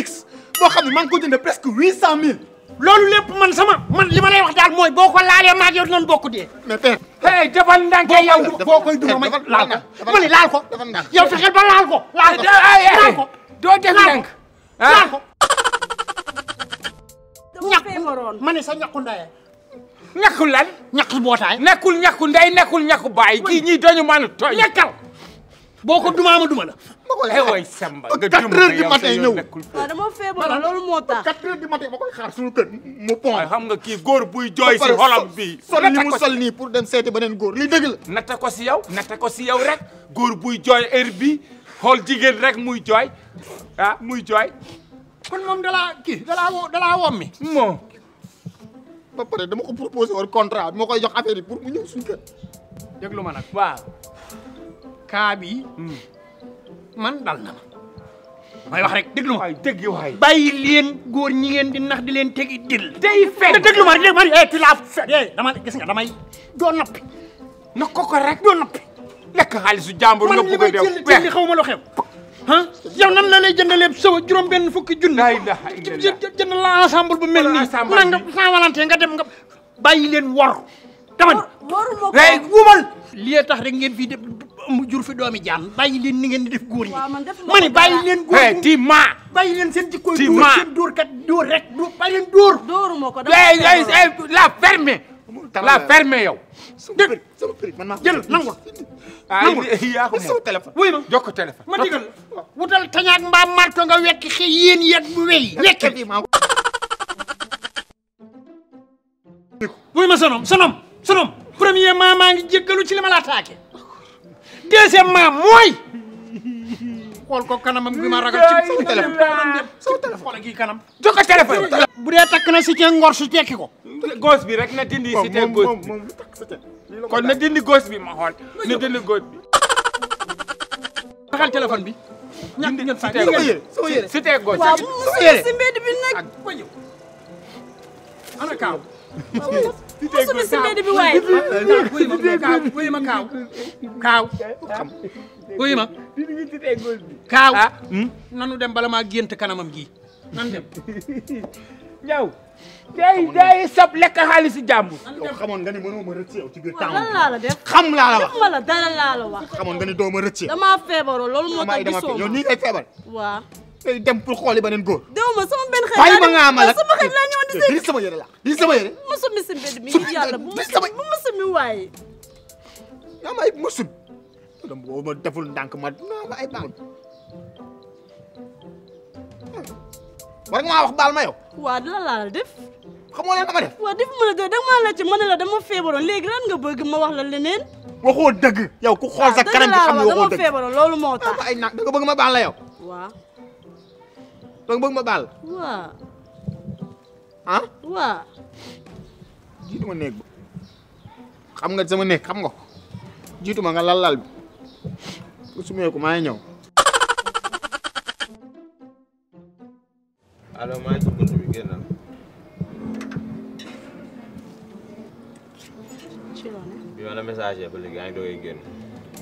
X boo xam ne maa ngi ko jëndee presque 800 000. loolu lépp man man li ma lay wax daal mooy boo ko laalee maa ngi yow dinañ bokk dee. mais père. hey defal ndànk yow boo koy duma ma laal ko ma ne laal ko. yow fexeel ba laal ko. laal ko doo def ndànk laal ko. ñàkk ma ne sa ñàkku ndaye. ñàkkul lan ñàkkul bootaay. nekkul ñàkku ndey nekkul ñàkku baay kii ñii dañu mën a tooy. nekkal boo ko dumaama duma la. ma koy xaar aywa Samba nga duma ma 4 heures du matin ñëw. waaw dama feebar loolu moo tax. 4 heures du matin ma koy xaar suñu kër mu pont. xam nga kii góor buy jooy si xolam bi. sol li mu sol nii pour dem seeti beneen góor li dëgg la. natta ko si yow natta ko si yow rek. góor buy jooy heure bi xool jigéen rek muy jooy ah muy jooy. kon moom dalaa kii dalaa wommi. moo. ba pare dama ko proposé woon contrat moo koy jox affaire yi pour mu ñëw suñu kër. déglu ma nag waaw cas bi man dal na ma. may wax rek déglu ma. dégg waay bàyyi leen góor ñi ngeen di nax di leen tegi dil. day fekk déglu ma dégg ma eh tu la dama gis nga damay doo noppi. na ko ko rek doo noppi. lekk xaalisu jàmbur nga bëgg a dew man li may jënd xaw ma lu xew. ah yow nan la lay jëndalee sama juróom-benn fukki junni. jënd la ensemble bu mel nii. na nga sans volonté nga dem nga. bàyyi leen wor. dama ni waruma ko rek wumal. li tax rek ngeen fii def mu jur fi doomi jaan bàyyi leen ni ngeen di def góor yi. ma ne bàyyi leen góor yi ti ma. bàyyi leen seen jikko yi dóor seen dóor kat dóor rek dóor bàyyi leen dóor. dóoruma ko dama la ferme. la ferme yow. dégg nga jël nangul. nangul yaa ko moom téléphone. wuy ma jokk téléphone. ma digal wutal tañaak mbaa marto nga wekk xëy yéen yet bu wéy. wekk wuy ma sonom premièrement maa ngi jéggalu ci li ma la attaqué. deuxièmement mooy. xool ko kanamam bi ma ragal ci sama téléphone. sama téléphone xoolal kii kanam. jokk téléphone. bu dee takk na si cee ngor su tekki ko. gos bi rek na dindi si tey gos bi kon na dindi gos bi ma xool na dindi gos bi. taxal téléphone bi. ñàkk ngeen si tey gos si tey gos. waaw si mbedd bi nag. ana kaaw. mosul si mbedd bi waaye. wuyu ma kaaw. kaaw. wuyu ma. kaaw. nanu dem bala maa gént kanamam gi nan dem. ñaw. day sab lekk xaalis jàmbur. yow xamoon nga ni mënoo ma rëcc yow ci biir temps lan laa la def xam laa la wax ma la dara laa la wax. xamoon nga ni doo ma rëcc. damaa feebaroo loolu moo tax gisoo ma yow nii ngay feebar. waaw day dem pour xooli beneen góor. déw ma sama benn xel laa ne ma sama xel laa ñëwoon di sëy. lii sama yére la lii sama yére. mosum mi si mbedd mi ngir yàlla bu mosum mi waaye. naa ma ay mosum. boo ma deful ndànk ma naa ma ay baal. war nga maa wax baal ma yow. waaw dina laal def. xamoo leen dama def. waaw def ma la def danga maa laajte ma ne la dama feebaroon léegi lan nga bëgg ma wax la leneen. waxoo dëgg. yow ku xool sa kanam bi xam ne waxoo dëgg. dama feebaroon loolu moo tax. ay naag danga bëgg ma baal la yow. waaw. danga bëgg ma baal. waaw. ah. waaw. jiitu ma néeg ba. xam nga sama néeg xam nga ko. jiitu ma nga lal bi. bu sumee ko maa ngi ñëw. allo maa ngi ci bunt bi génnal. ci loolu. bi ma la message ba léegi yaa ngi doogay génn.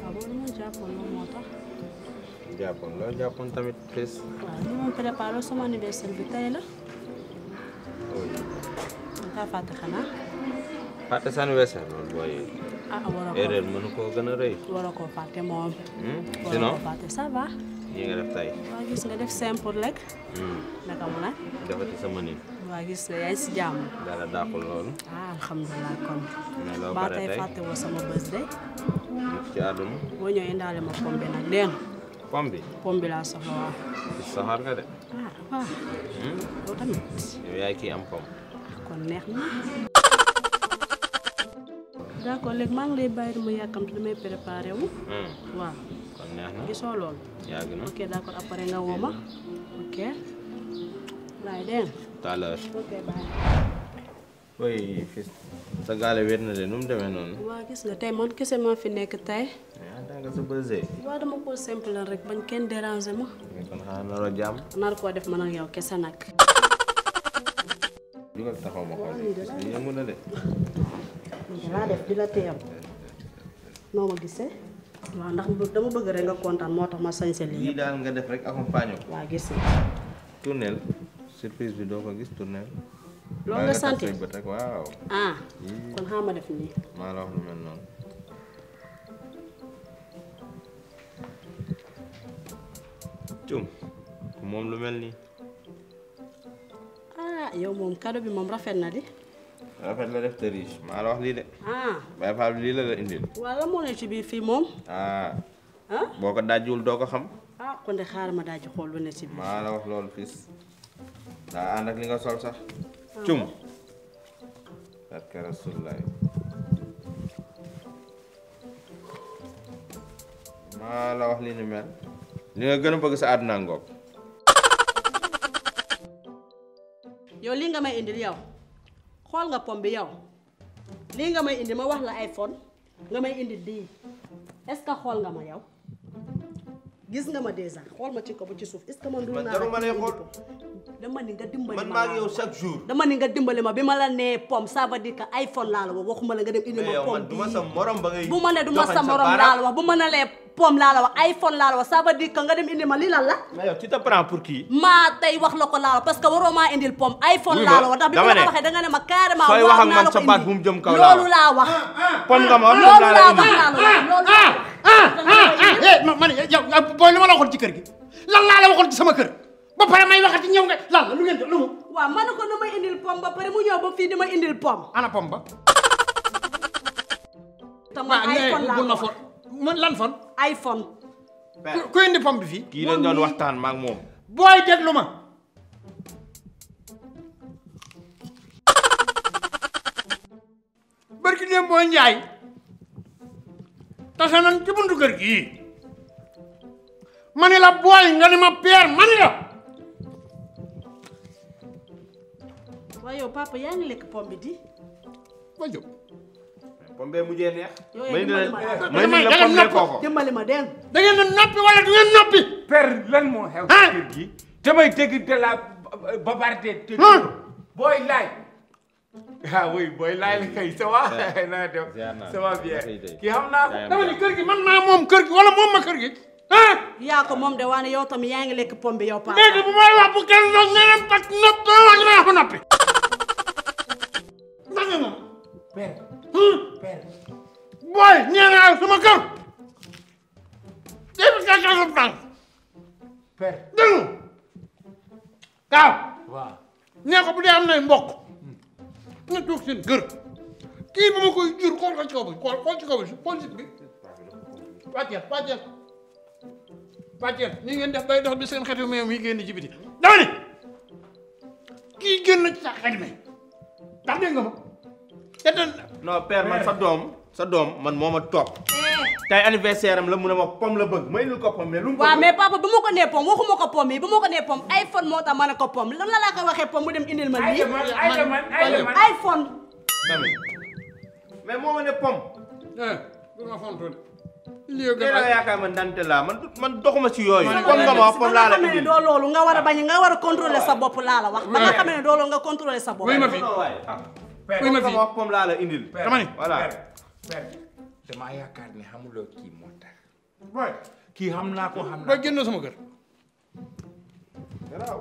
waaw loolu moom jàppoon loolu moo tax. jàppoon loolu jàppoon tamit plus. waaw li ma préparé sama anniversaire bi tey la. oui. da ngaa fàtte xanaa. fàtte sa anniversaire loolu booy. ah waroo ko erreur mënu koo gën a rëy. waroo koo fàtte moom. sinon waroo koo fàtte ça va. ñii nga def tay waaw gis nga def simple rek. naka mu nag. defati sama nii. waaw gis nga yaay si jàmm. dara dàqul loolu. ah alhamdulilah kon. mais loo pare tey ba tey fàttewoo sama bés de. def ci àdduna. boo ñëwee indaale ma pomme bi nag dégg nga. pomme bi. pomme bi laa soxla waaw. saxaar nga de. ah waaw. yow tamit. yow yaay kii am pomme. kon neex na. d'accord léegi maa ngi lay bàyyi mu yàkkamti damay préparé wu. waaw. kon neex na gisoo loolu. yaa ngi ok d'accord après nga woo ma. ok. laay dégg nga. tout à l'heure. ok bàyyi. ooy fii sa gaale wér na de nu mu demee noonu. waaw gis nga tey man kese maa fi nekk tey. ah da nga sa bëse. waaw dama ko simple rek bañ kenn déranger ma. kon xanaa naroo jàmm. nar koo def man ak yow kese nag. jugal taxaw ma xool lii yëngu na de. dinaa def di la téyam noo ma gisee waaw ndax dama bëgg rek nga kontaan moo tax ma sañse lii yii daal nga def rek accompagné ko waaw gis nga tournel surprise bi doo ko gis tournel loolu nga sant bët rek waaw ah kon xaa ma def nii maa la wax lu mel noonu cum moom lu mel nii ah yow moom cadeau bi moom rafet na di rafet la def te riche maa la wax lii de. ah Baye Fall lii la la indil. waaw la moo ne ci biir fii moom. ah. ah boo ko dajjiwul doo ko xam. ah kon de xaaral ma dajji xool lu ne ci biir. maa la wax loolu fils daa ànd ak li nga sol sax. cum. barke Rasulullah. maa la wax lii ni mel. li nga gën a bëgg sa àdduna ngoog. yow lii nga may indil yow. xool nga pom bi yow lii nga may indi ma wax la iPhone nga may indi di est-ce que xool nga ma yow gis nga ma déjà xool ma ci ko ba ci suuf est-ce que man. man jarul ma lay xool dama ni nga dimbali ma man maa ngi yow chaque jour. dama ni nga dimbali ma bi ma la nee pom ça veut dire que iPhone laa la wax waxuma la nga dem indi ma pom bii bu ma ne du ma sa morom laa la wax bu ma ne lee pom laa la wax iPhone laa la wax ça veut dire que nga dem indi ma lii lan la. mais yow tu te prends pour qui. maa tey wax la ko laa la parce que waroo maa indil pom iPhone laa la wax. ndax bi ma la waxee da nga ne ma carrément war naa la ko indi loolu laa wax. pom nga ma wax loolu laa wax loolu laa wax. man yow booy lu ma la waxoon ci kër gi lan laa la waxoon ci sama kër ba pare may waxati ñëw nga lan la lu ngeen lu mu. waaw man ko nu may indil pom ba pare mu ñëw ba fii di ma indil pom. ana pom ba. tamit iPhone laa la wax man lan fan. iPhone. ku indi pom bi fii. kii dañu doon waxtaan ma ak moom. booy déglu ma. barki dem booy Njaay. tasa nañ ci buntu kër gii. ma ne la booy nga ni ma Pierre ma ne la. waaye yow papa yaa ngi lekk pom bi di. waaye yow. pombe mujjee neex. may dina la pombe kooko jëmbali ma den. da ngeen di noppi wala du ngeen noppi. père lan moo xew ci kër gi. damay dégg de la babarité. booy laay. ah oui booy laay la kay ça va na def ça va bien. kii xam naa ko dama ni kër gi man maa moom kër gi wala moom ma kër gi. ah. yaa ko moom de waane yow tamit yaa ngi lekk pombe yow paa. léegi bu may wax bu kenn doon nee nañ pat noppi wax naa ko noppi. danga moom. père. père booy ñeenaay sama kër. dégg nga kàlla père. dégg waaw. waaw nee ko bu dee am nay mbokk. na toog seen kër. kii ba ma koy jur xool ko ci kaw bi xool ci kaw bi xool ci bi. pàcceel pàcceel pàcceel ni ngeen def bay dox bi seen xetu meew mi génn ci biti. dama ni kii génn ci sa xel mi ndax dégg nga ma. non père man sa doom man moo ma topp. tey anniversaire am la mu ne ma pomme la bëgg may lu ko pomme mais lu mu waaw mais papa bu ma ko nee pomme waxuma ko pomme yi bu ma ko nee pomme iPhone moo tax ma ne ko pomme lan la laa ko waxee pomme mu dem indil ma lii iPhone mais moo ma ne pomme du ma fontoon lii la yaakaar man dante laa man doxuma ci yooyu pomme nga ma wax pomme laa la indil doo loolu nga war a bañ nga war a contrôler sa bopp laa la wax ba nga xam ne doo loolu nga contrôler sa bopp ma wax pomme laa la indil dama ni voilà damaa yaakaar ne xamuloo kii moo tax. waaye kii xam naa ko xam naa. ba génn sama kër. garaaw.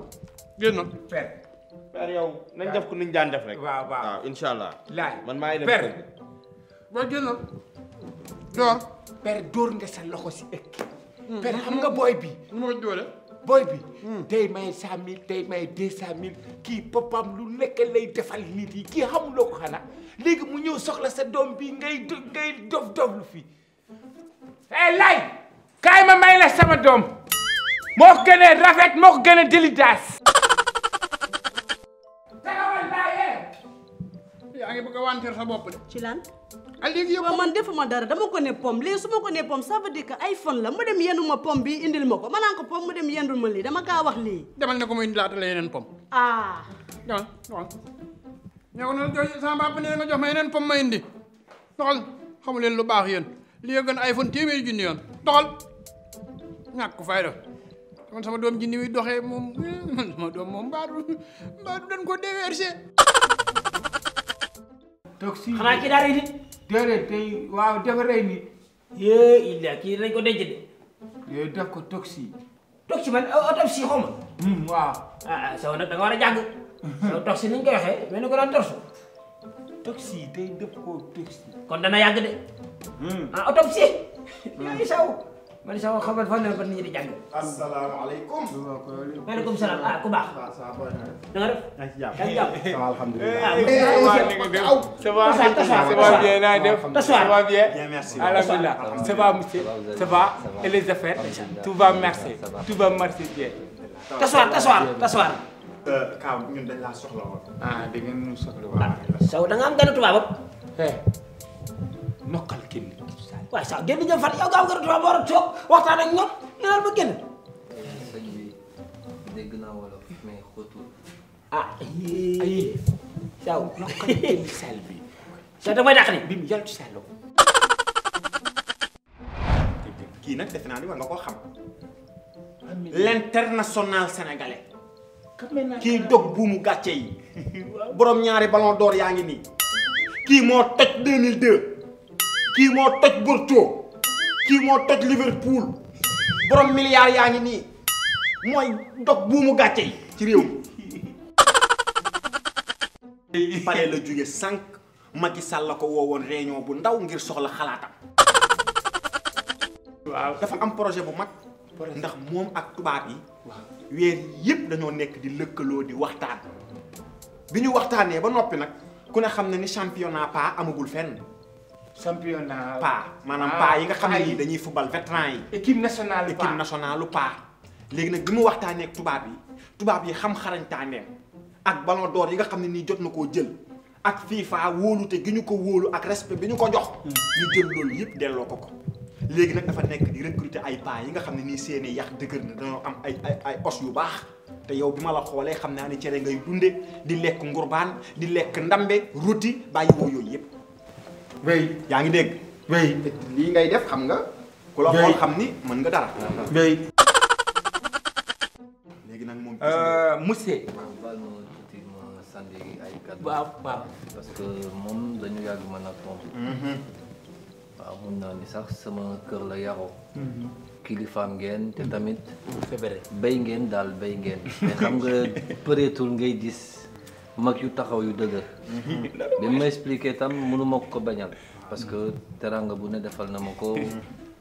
génn. père. père yow nañ def ko ni ñu daan def rek. waaw waaw incha allah. laaj man maa ngi dem père. ba génn. door. père door nga sa loxo si ëkk. père xam nga booy bi. nu ma ko doole. booy bi. tey may 100000 tey may 200000 kii boppam lu nekk lay defal nit yi kii xamuloo ko xanaa. léegi mu ñëw soxla sa doom bi ngay dof lu fii lay kaay ma may la sama doom moo ko gën a rafet moo ko gën a délidaas taxawal laayee yaa ngi bëgg a wanteer sa bopp de ci lan a léegi yow man defuma dara dama ko ne pomme léegi su ma ko ne pomme ça veut dire que iPhone la mu dem yendu ma pomme bi indil ma ko ma naan ko pomme mu dem yendul ma lii dama kaa wax lii demal ne ko mu indilaata la yeneen pomme ah demal demal ñoo ko noonu sama papa nee nga jox ma yeneen pomme ma indi doxal xamu leen lu baax yéen li gën iPhone téeméeri junni yoon doxal ñàkk ko fay def man sama doom ji ni muy doxee moom man sama doom moom mbaadu dañ ko déversé. toog si xanaa kii daa rey nit. déedéet tey waaw dafa rey nit. yee Illa kii dañ ko denc de. yooyu def ko toog si. toog si man autopsie xaw ma. waaw. ah Sow nag da nga war a jàng. soo toxi ni ñu koy waxee mel ni ko daan torsu. toxi day def koo toxi. kon dana yàgg de. ah autopsie. yaa ngi saw. man saw xamal fan la ko nit ñi di jàng. asalaamaaleykum. maaleykum salaam ah ku baax. da nga def. yaa ngi ci jàmm alhamdulilah. ça va bien naa def. ça va bien. alhamdulilah. ça va monsieur. ça va et les affaires. tout va merci. tout va merci bien. t'asseoir. Kaaw ñun dañ laa soxla woon. ah da ngeen ñu soxla woon. Sow da nga am gànnu tubaab am. nokkal kenn. waaye Sow génn jëm fan yow nga am gànnu tubaab war a toog waxtaan ak ñoom ñu daal ba génn. sëñ bi dégg naa wolof mais xóotul. ah ayii Sow nokkal kenn sal bi. Sow da nga may dàq ni bi yàlla ci sàlloo. kii nag defe naa ni war nga koo xam. l'international sénégalais. kii dog buumu gàcce yi borom ñaari ballon d'or yaa ngi nii kii moo toj 2002 kii moo toj Bordeaux kii moo toj Liverpool borom milliards yaa ngi nii mooy dog buumu gàcce yi ci réew mi. pare la jóge sànq Macky Sall la ko woowoon réunion bu ndaw ngir soxla xalaatam. waaw dafa am projet bu mag. ndax moom ak tubaab yi. weer yëpp dañoo nekk di lëkkaloo di waxtaan bi ñu waxtaanee ba noppi nag ku ne xam ne ni championnat pas amagul fenn. championnat pas maanaam pas yi nga xam ne nii dañuy football vétéran yi. équipe nationale pas. léegi nag bi mu waxtaanee ak tubaab yi xam xarañtaaneem ak ballon d'or yi nga xam ne nii jot na koo jël ak FIFA wóolute gi ñu ko wóolu ak respect bi ñu ko jox. ñu jël loolu yëpp delloo ko ko. léegi nag dafa nekk di recruter ay paa yi nga xam ne nii seeni yax dëgër na dañoo am ay os yu baax te yow bi ma la xoolee xam naa ne cere ngay dunde di lekk ngurbaan di lekk ndambe roti bàyyi woo yooyu yëpp. béy yaa ngi dégg. béy lii ngay def xam nga. ku la xool xam ni mën nga dara. béy. léegi nag moom. monsieur. waaw waaw. parce que moom dañu yàgg mën a tontu. waaw mun naa ni sax sama kër la yaroo. kilifaam ngeen te tamit. bay ngeen daal bay ngeen. mais xam nga përeetul ngay gis mag yu taxaw yu dëgër. bi ma expliqué tam mënu ma ko bañal. parce que teranga bu ne defal na ma ko.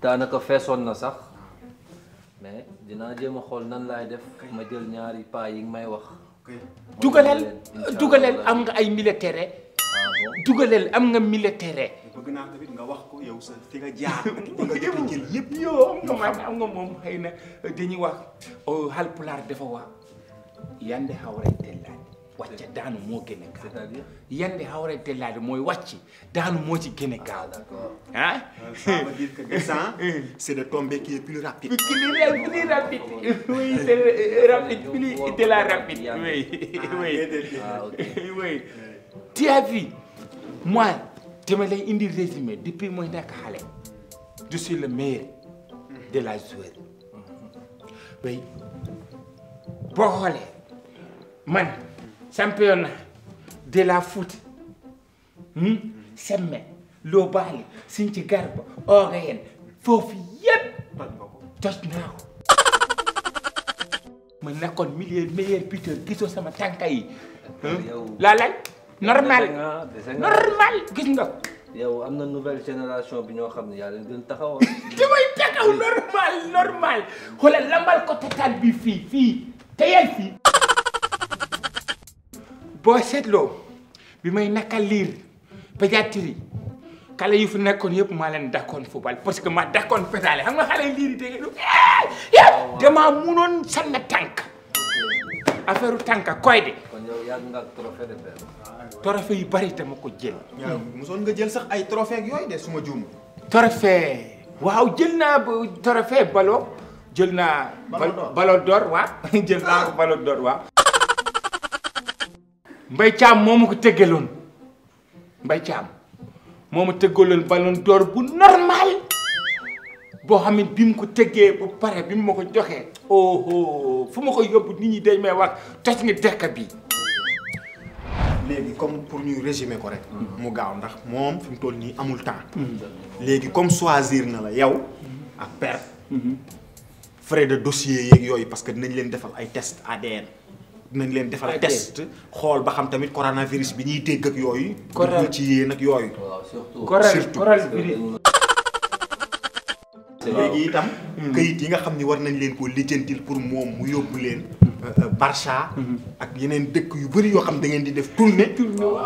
daanaka feesoon na sax mais dinaa jéem a xool nan laay def ma jël ñaari paa yi may wax. dugaleel dugaleel am nga ay militaire. dugaleel am nga militaire. bëgg naa tamit nga wax ko yow sa fi nga jaar ak fi nga jot a jël yëpp. yow am nga moom xëy na dañuy wax Haalpulaar dafa wax yande xawray tellaade wàcce daanu moo gën a gaaw. yande xawray tellaade mooy wàcc daanu moo ci gën a gaaw. ah. ça veut dire que descendre, c'est de tomber qui est plus rapide. plus rapide oui c'est rapide plus de la rapide oui oui. Tu as vu moi. Je vais indi résumé depuis que je suis le meilleur de la joueur. Oui. Man, championnat de la foot. Semme, Lobal, Sinti Garba, Oren, Fofi, yep. Tosnao. Je suis le meilleur buteur qui est sur ma tankaï. La light. Normal normal gis nga yow am na nouvelle génération bi ñoo xam ne yaa leen gën taxaw damay taxaw normal normal xoolal lambal ko total bi fii fii teyel fii boo seetloo bi may naka liir pédiatrie xale yu fi nekkoon yëpp maa leen dakkoon football parce que maa dakkoon pédale xam nga xale liir yi dégg nga damaa munoon sànni tànk affaire tànk koy de kon yow yaa nga trophée de trophée yu bari dama ko jël. yaa mosoon nga jël sax ay trophée ak yooyu de su ma juum. trophée waaw jël naa ba trophée ballon jël naa. ballon d'or waaw jël naa ko ballon d'or waaw. Mbaye Thiam moo ma ko tëggaloon Mbaye Thiam moo ma tëggaloon ballon d'or bu normal boo xam ne bi mu ko tëggee bu pare bi mu ma ko joxee. oh fu ma ko yóbbu nit ñi day may wax toj nga dëkk bi. léegi comme pour ñu résumer ko rek mu gaaw ndax moom fi mu toll nii amul temps léegi comme choisir na la yow ak perte frais de dossier yeeg yooyu parce que dinañ leen defal ay test ADN dinañ leen defal test xool ba xam tamit coronavirus bi ñuy dégg ak yooyu duggul ci yéen ak yooyu surtout léegi itam këyit yi nga xam ni war nañ leen koo lijjantil pour moom mu yóbbu leen Barça ak yeneen dëkk yu bëri yoo xam da ngeen di def tournée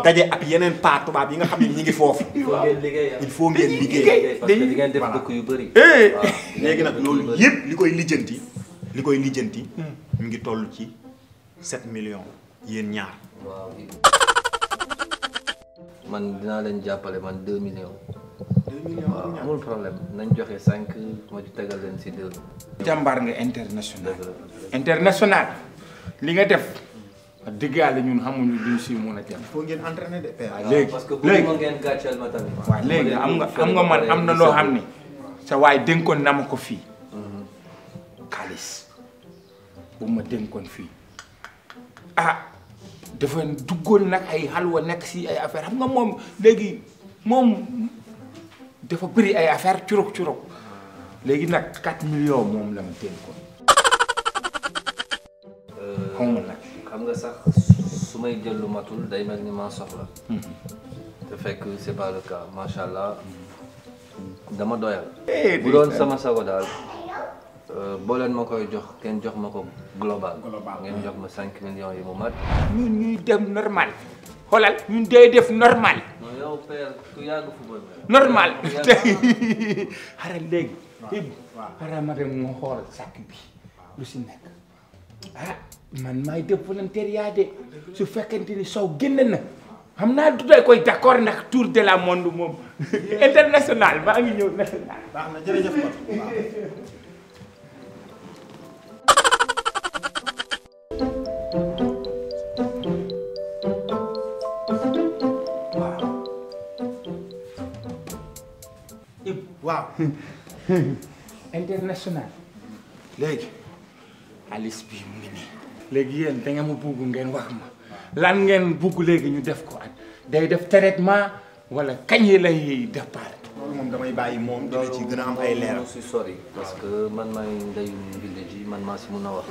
daje ak yeneen paa tubaab yi nga xam ne ñi ngi foofu il faut ngeen liggéey parce que di ngeen def dëkk yu bëri léegi nag loolu yëpp li koy lijjanti mu ngi toll ci 7 millions yéen ñaar waaw man dinaa leen jàppale man 2 millions waaw amul problème nañ joxe 5 ma ci tegal leen si 2 jàmbaar nga international li nga def dëgg yàlla ñun xamuñu duñ si mën a jàpp. foo ngeen entraîné de paix. léegi parce que bëgguma ngeen gàcceel ma tamit. waaw léegi am nga man am na loo xam ne sa waay dénkoon na ma ko fii. xaalis bu ma dénkoon fii ah dafa duggoon nag ay xalwa nekk si ay affaire xam nga moom léegi moom dafa bëri ay affaire curug léegi nag 4 millions moom la ma dénkoon. xam nga sax su may jël lu matul day mel ni maa soxla. te fekk c'est pas le cas macha allah dama doyal. bu doon sama sago daal boo leen ma koy jox ngeen jox ma ko global. ngeen jox ma 5 millions yi mu mat. ñun ñuy dem normal xoolal ñun day def normal. non yow père ku yàgg football normal tey xaaral léegi. waaw xaaral ma dem mu xool sàkk bi lu si nekk. ah man maay def volontariat de su fekkente ni Sow génn na xam naa dudday koy d'accord ndax tour de la monde moom international maa ngi ñëw national baax na jërëjëf ko waaw international léegi xaalis bi mu ngi nii léegi yéen da nga ma bugg ngeen wax ma lan ngeen bugg léegi ñu def ko ak day def traitement wala kañ yi lay départ. loolu moom damay bàyyi moom dina ci gën a am ay leeral si sori parce que man maay ndeyu mbind ji man maa si mun a wax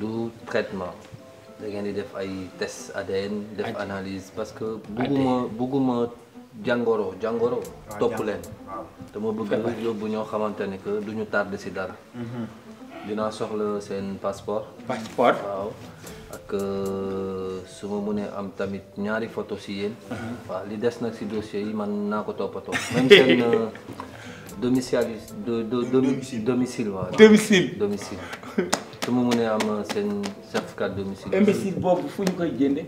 du traitement da ngeen di def ay test ADN def analyse parce que bugguma jàngoro jàngoro topp leen dama bëgg yóbbu ñoo xamante ne que duñu tardé ci dara dinaa soxla seen passeport waaw ak su ma mënee am tamit ñaari photo ci yéen waaw li des nag ci dossier yi man naa ko toppatoo même seen domicile su ma mënee am seen certificat domicile boobu fu ñu koy génne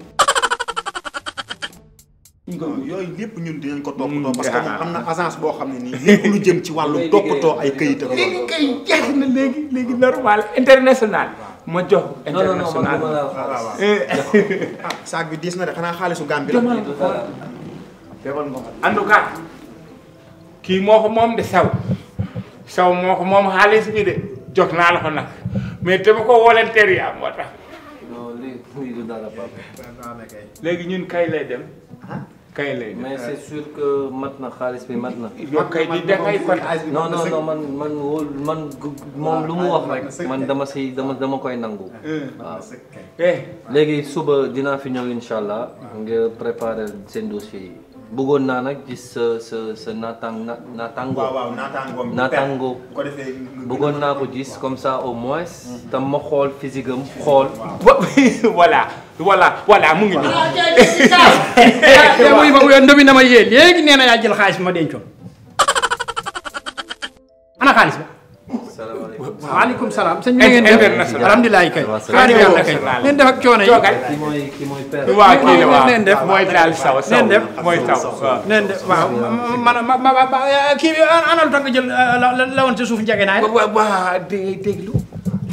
yooyu lépp ñun dinañ ko toppatoo parce que am na agence boo xam ne nii lépp lu jëm ci wàllu toppatoo ay këyit ak léegi kay jeex na léegi normal international ma jox international saag bi diis na de xanaa xaalisu Gambie la en tout cas kii moo ko moom de saw moo ko moom xaalis bi de jox naa la ko nag mais dama ko volontaire yaa moo tax léegi ñun kay lay dem kay lay mais c'est sûr que mat na xaalis bi mat na. yow kay di dangay fàttali. non man moom lu mu wax rek man dama koy nangu. waaw léegi suba dinaa fi ñëw incha allah nga préparer seen dossier yi. bëggoon naa nag gis sa naataango. waaw naataango ko defee bëggoon naa ko gis comme ça au moins. tam ma xool physique am xool. voilà mu ngi nii. waaw ma yow ndomi na ma yee léegi nee na yaa jël xaalis bi ma dencoon. ana xaalis ba. salaamaaleykum waaleykum salaam. sëñ bi ngeen def alhamdulilah kay. alhamdulilah kay ngeen def ak coono yi. kii mooy père. waaw kii la waaw ngeen def mooy daal saw ngeen def mooy taw waaw. ngeen def waaw ma kii bi ana lu tax nga jël la woon ci suuf njëge naa rek. waaw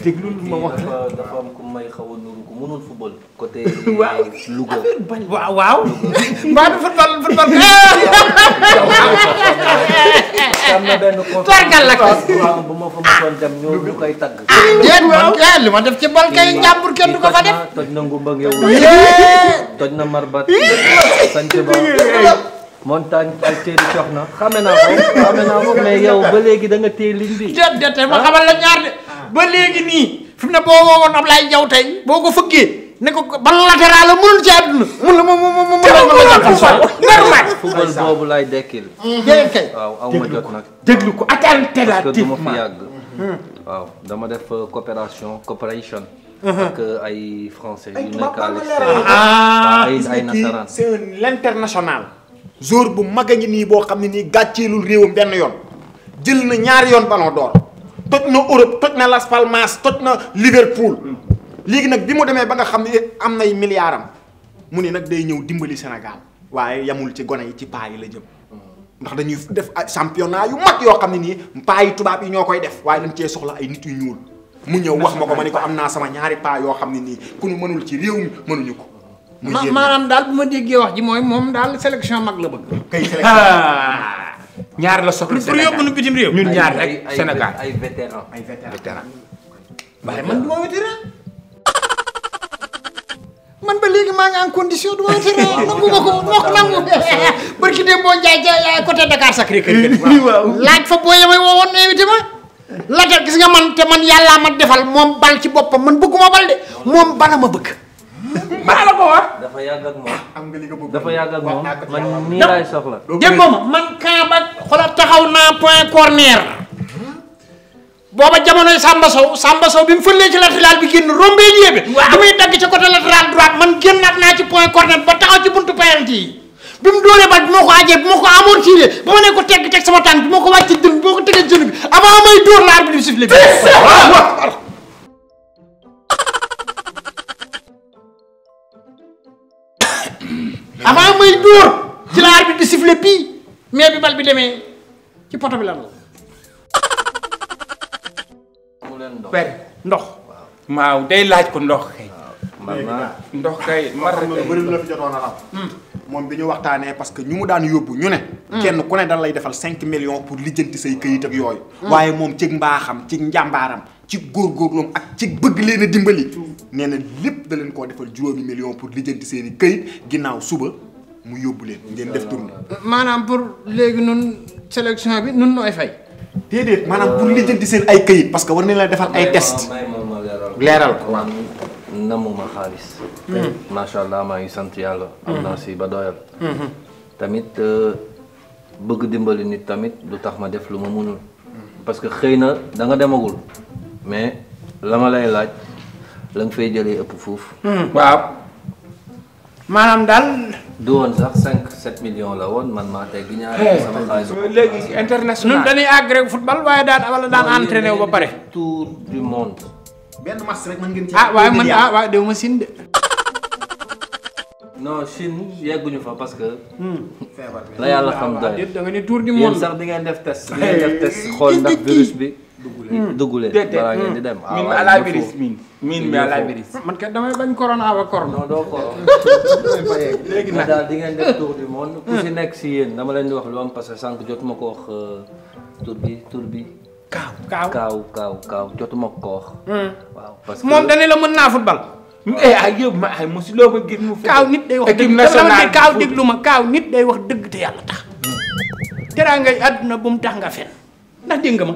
déglu ma wax la dafa am ku may xaw a nuru ku mënul football. côté Louga waaw. mbaa du football. am na benn conférence bu ma fa mosoon dem ñoo ñu koy tagg. ah li ma def ci bal kay njàmbur kenn du ko fa def. toj na Ngumba Ngew. toj na Marbat. sant ba. montagne ay teeri cox na. xame naa ko mais yow ba léegi da nga téye ligne bi. déedéet ma xamal la ñaar de. ba léegi nii fi mu ne boo woowoon Ablaye Diaw tey boo ko fëggee ne ko ba latéral la mënul ci àdduna. mënul football boobu laay dekkil. kay waaw aw ma jot nag. déglu ko attentivement parce que du ma fi yàgg. waaw dama def coopération. ak ay français yu nekk à l'extérieur ay nasaraan. c'est un l'international. jour bu mag a ngi nii boo xam ne nii gàcceelul réewam benn yoon. jël na ñaari yoon ballon d'or. toj na Europe toj na Las Palmas toj na Liverpool. léegi nag bi mu demee ba nga xam ne am nay milliards am mu ne nag day ñëw dimbali Sénégal waaye yamul ci gone yi ci paa yi la jëm ndax dañuy def championnat yu mag yoo xam ne nii paa yi tubaab yi ñoo koy def waaye dañ cee soxla ay nit yu ñuul mu ñëw wax ma ko ma ne ko am naa sama ñaari paa yoo xam ne nii ku ñu mënul ci réew mi mënuñu ko. maanaam daal bu ma déggee wax ji mooy moom daal sélection mag la bëgg. kay sélection. ñaar la soxla Sénégal pour yóbbu nu bitim réew. ñun ñaar rek Sénégal ay vétéran. waaye man du ma vétéran. man ba léegi maa ngi en condition du ma vétéran nangu ma ko mokk nangu. barki dem boo jaay côté Dakar Sacré Cœur. waaw laaj fa booy yamay woowoon na invité ma. laajal gis nga man te man yàllaa ma defal moom bal ci boppam man bëgguma bal de moom bana ma bëgg. maa la ko wax. dafa yàgg ak moom am nga li nga bëgg dafa yàgg ak moom man nii laay soxla. dégg nga man camp ba xoolal taxaw naa point corner. booba jamonoy Samba Sow bi mu fëlee ci latéral bi génn rombee yéebe. waaw bi muy dagg ci côté latéral droite man génnaat naa ci point corner ba taxaw ci buntu penalty yi. bi mu dóoree bal bi ma ko ajee bi ma ko amoon tiiree ba ma ne ko teg sama tànk bi ma ko wàcc dënn bi ma ko tegee jënd bi avant may dóor la arbitre bi sifflé bi. avant may dóor ci la arbitre di sifflé bii mais bi bal bi demee ci poto bi lan la. mu leen ndox per ndox. waaw day laaj ko ndox kay. ndox kay mar rek bëri la fi jotoon a am. moom bi ñu waxtaanee parce que ñu mu daan yóbbu ñu ne. kenn ku ne dan lay defal 5 millions pour lijjanti say këyit ak yooyu. waaye moom cig mbaaxam cig njàmbaaram ci góorgóorloom ak ci bëgg leen a dimbali. nee na lépp da leen koo defal juróomi million pour lijjanti seen i këyit ginnaaw suba mu yóbbu leen ngeen def tournée. maanaam pour léegi nun sélection bi nun nooy fay. déedéet maanaam pour lijjanti seen ay këyit parce que war nañ la defal ay test. leeral ko waaw. namuma xaalis. macha allah maa ngi sant yàlla. am naa si ba doyal. tamit bëgg dimbali nit tamit lu tax ma def lu ma mënul parce que xëy na da nga demagul mais la ma lay laaj la nga fay jëlee ëpp fuuf. waaw maanaam daal. du woon sax 5-7 millions la woon man maa tey gi ñaari sama xaalis. léegi international ñun dañuy àgg rek football waaye daan wala daan entraîné wu ba pare. tour du monde. benn match rek mën ngeen ci. waaye man waaw déw ma Chine de. non Chine yegguñu fa parce que. la yàlla xam doy. yëpp da nga ni tour du monde sax di ngeen def test. di ngeen def test xool ndax virus bi. dugulee balaa ngeen di dem. min bi ala virus min bi ala virus. man kat damay bañ corona ba corona. non doo corona. léegi nag daal di ngeen def tour du monde. ku si nekk si yéen dama leen di wax lu am parce que sànq jotuma ko wax tur bi. Kaaw jotuma ko wax. waaw parce que moom dañu la mën naa football. ay yëpp ma ay mosu loo ko gis mu. Kaaw nit day wax dëgg te Kaaw déglu ma Kaaw nit day wax dëgg te yàlla tax. teraangay àdduna bu mu tax nga fen ndax dégg nga ma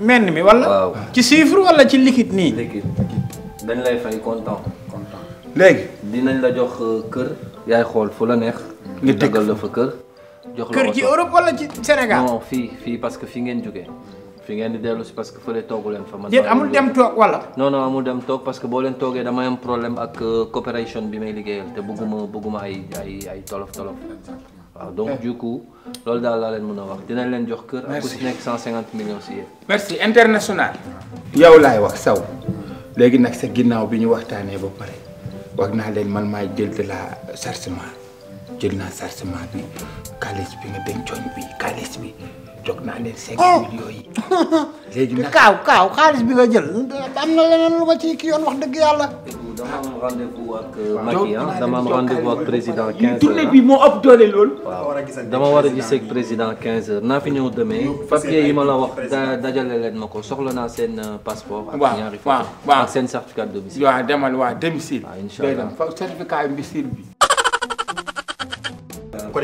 menn mi wala. waaw ci chiffre wala ci liquide nii. liquide dañ lay fay content. léegi dinañ la jox kër. yaay xool fu la neex. nga dëggal la fa kër. jox la kër ci Europe wala ci Sénégal. non fii parce que fi ngeen jógee. fi ngeen di dellu si parce que fële toogu leen fa. man yéen amul dem toog wala. non amul dem toog parce que boo leen toogee damay am problème ak coopération bi may liggéeyal te bëgguma ay tolof. waaw donc du coup loolu daal laa leen mën a wax dinañ leen jox kër. ak ku si nekk 150 millions si yéen. merci international. yow laay wax saw léegi nag sa ginnaaw bi ñu waxtaanee ba pare wax naa leen man maay jël de la chargement jël naa chargement bi xaalis bi nga dencoon bi xaalis bi jox naa leen 5 millions yi. léegi nag Kaaw xaalis bi nga jël am na leneen lu ma ci kii yoon wax dëgg yàlla. dama am rendez-vous ak Macky dama am rendez-vous ak président 15h. tournée bi moo ëpp doole lool. waaw dama war a gis ak président 15h naa fi ñëw demee. papier yi ma la wax dajale leen ma ko soxla naa seen passeport. ak ñaari photo ak seen certificat de domicile. waaw demal waaw domicile. waaw incha allah day dem certificat domicile bi.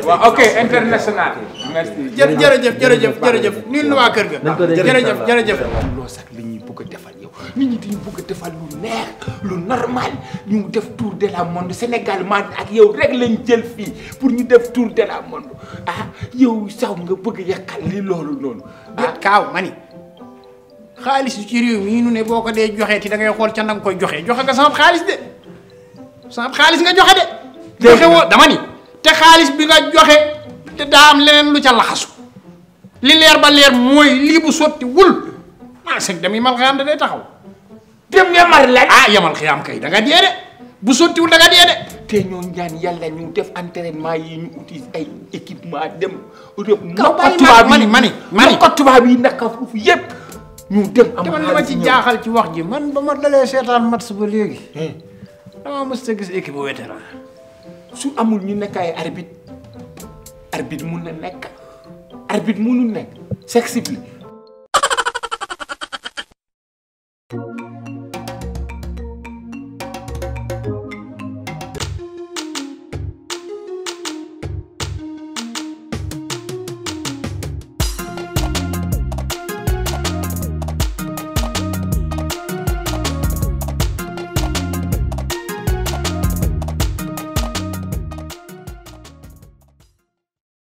waaw ok international. merci jërëjëf. nuyu na waa kër ga. jërëjëf. loo sax li ñuy bëgg a defal yow nit ñi dañu bëgg a defal lu neex lu normal ñu def tour de la monde Sénégal man ak yow rek lañ jël fii pour ñu def tour de la monde ah yow saw nga bëgg a yàqal li loolu noonu. ah Kaaw mani xaalis yu ci réew mi ñu ne boo ko dee joxe ti da ngay xool ca na nga koy joxe nga sama xaalis de sama xaalis nga joxe de. joxe woo dama ni. te xaalis bi nga joxe te daa am leneen lu ca laxasu li leer ba leer mooy lii bu sotti wul maa sëg dem yamal xiyaam da day taxaw. dem yamal laaj ah yamal xiyaam kay da nga dee de bu sotti wul da nga dee de. te ñoo ñaan yàlla ñu def entraînement yi ñu utilise ay équipement dem. kaw bàyyi mani ko tubaab yi naka foofu yëpp ñu dem. am na li ma ci jaaxal ci wax ji man ba ma dalee seetaan match ba léegi. dama mës a gis équipe bu vétéran. su amul ñu nekk ay arbitre mun na nekk arbitre munul nekk flexible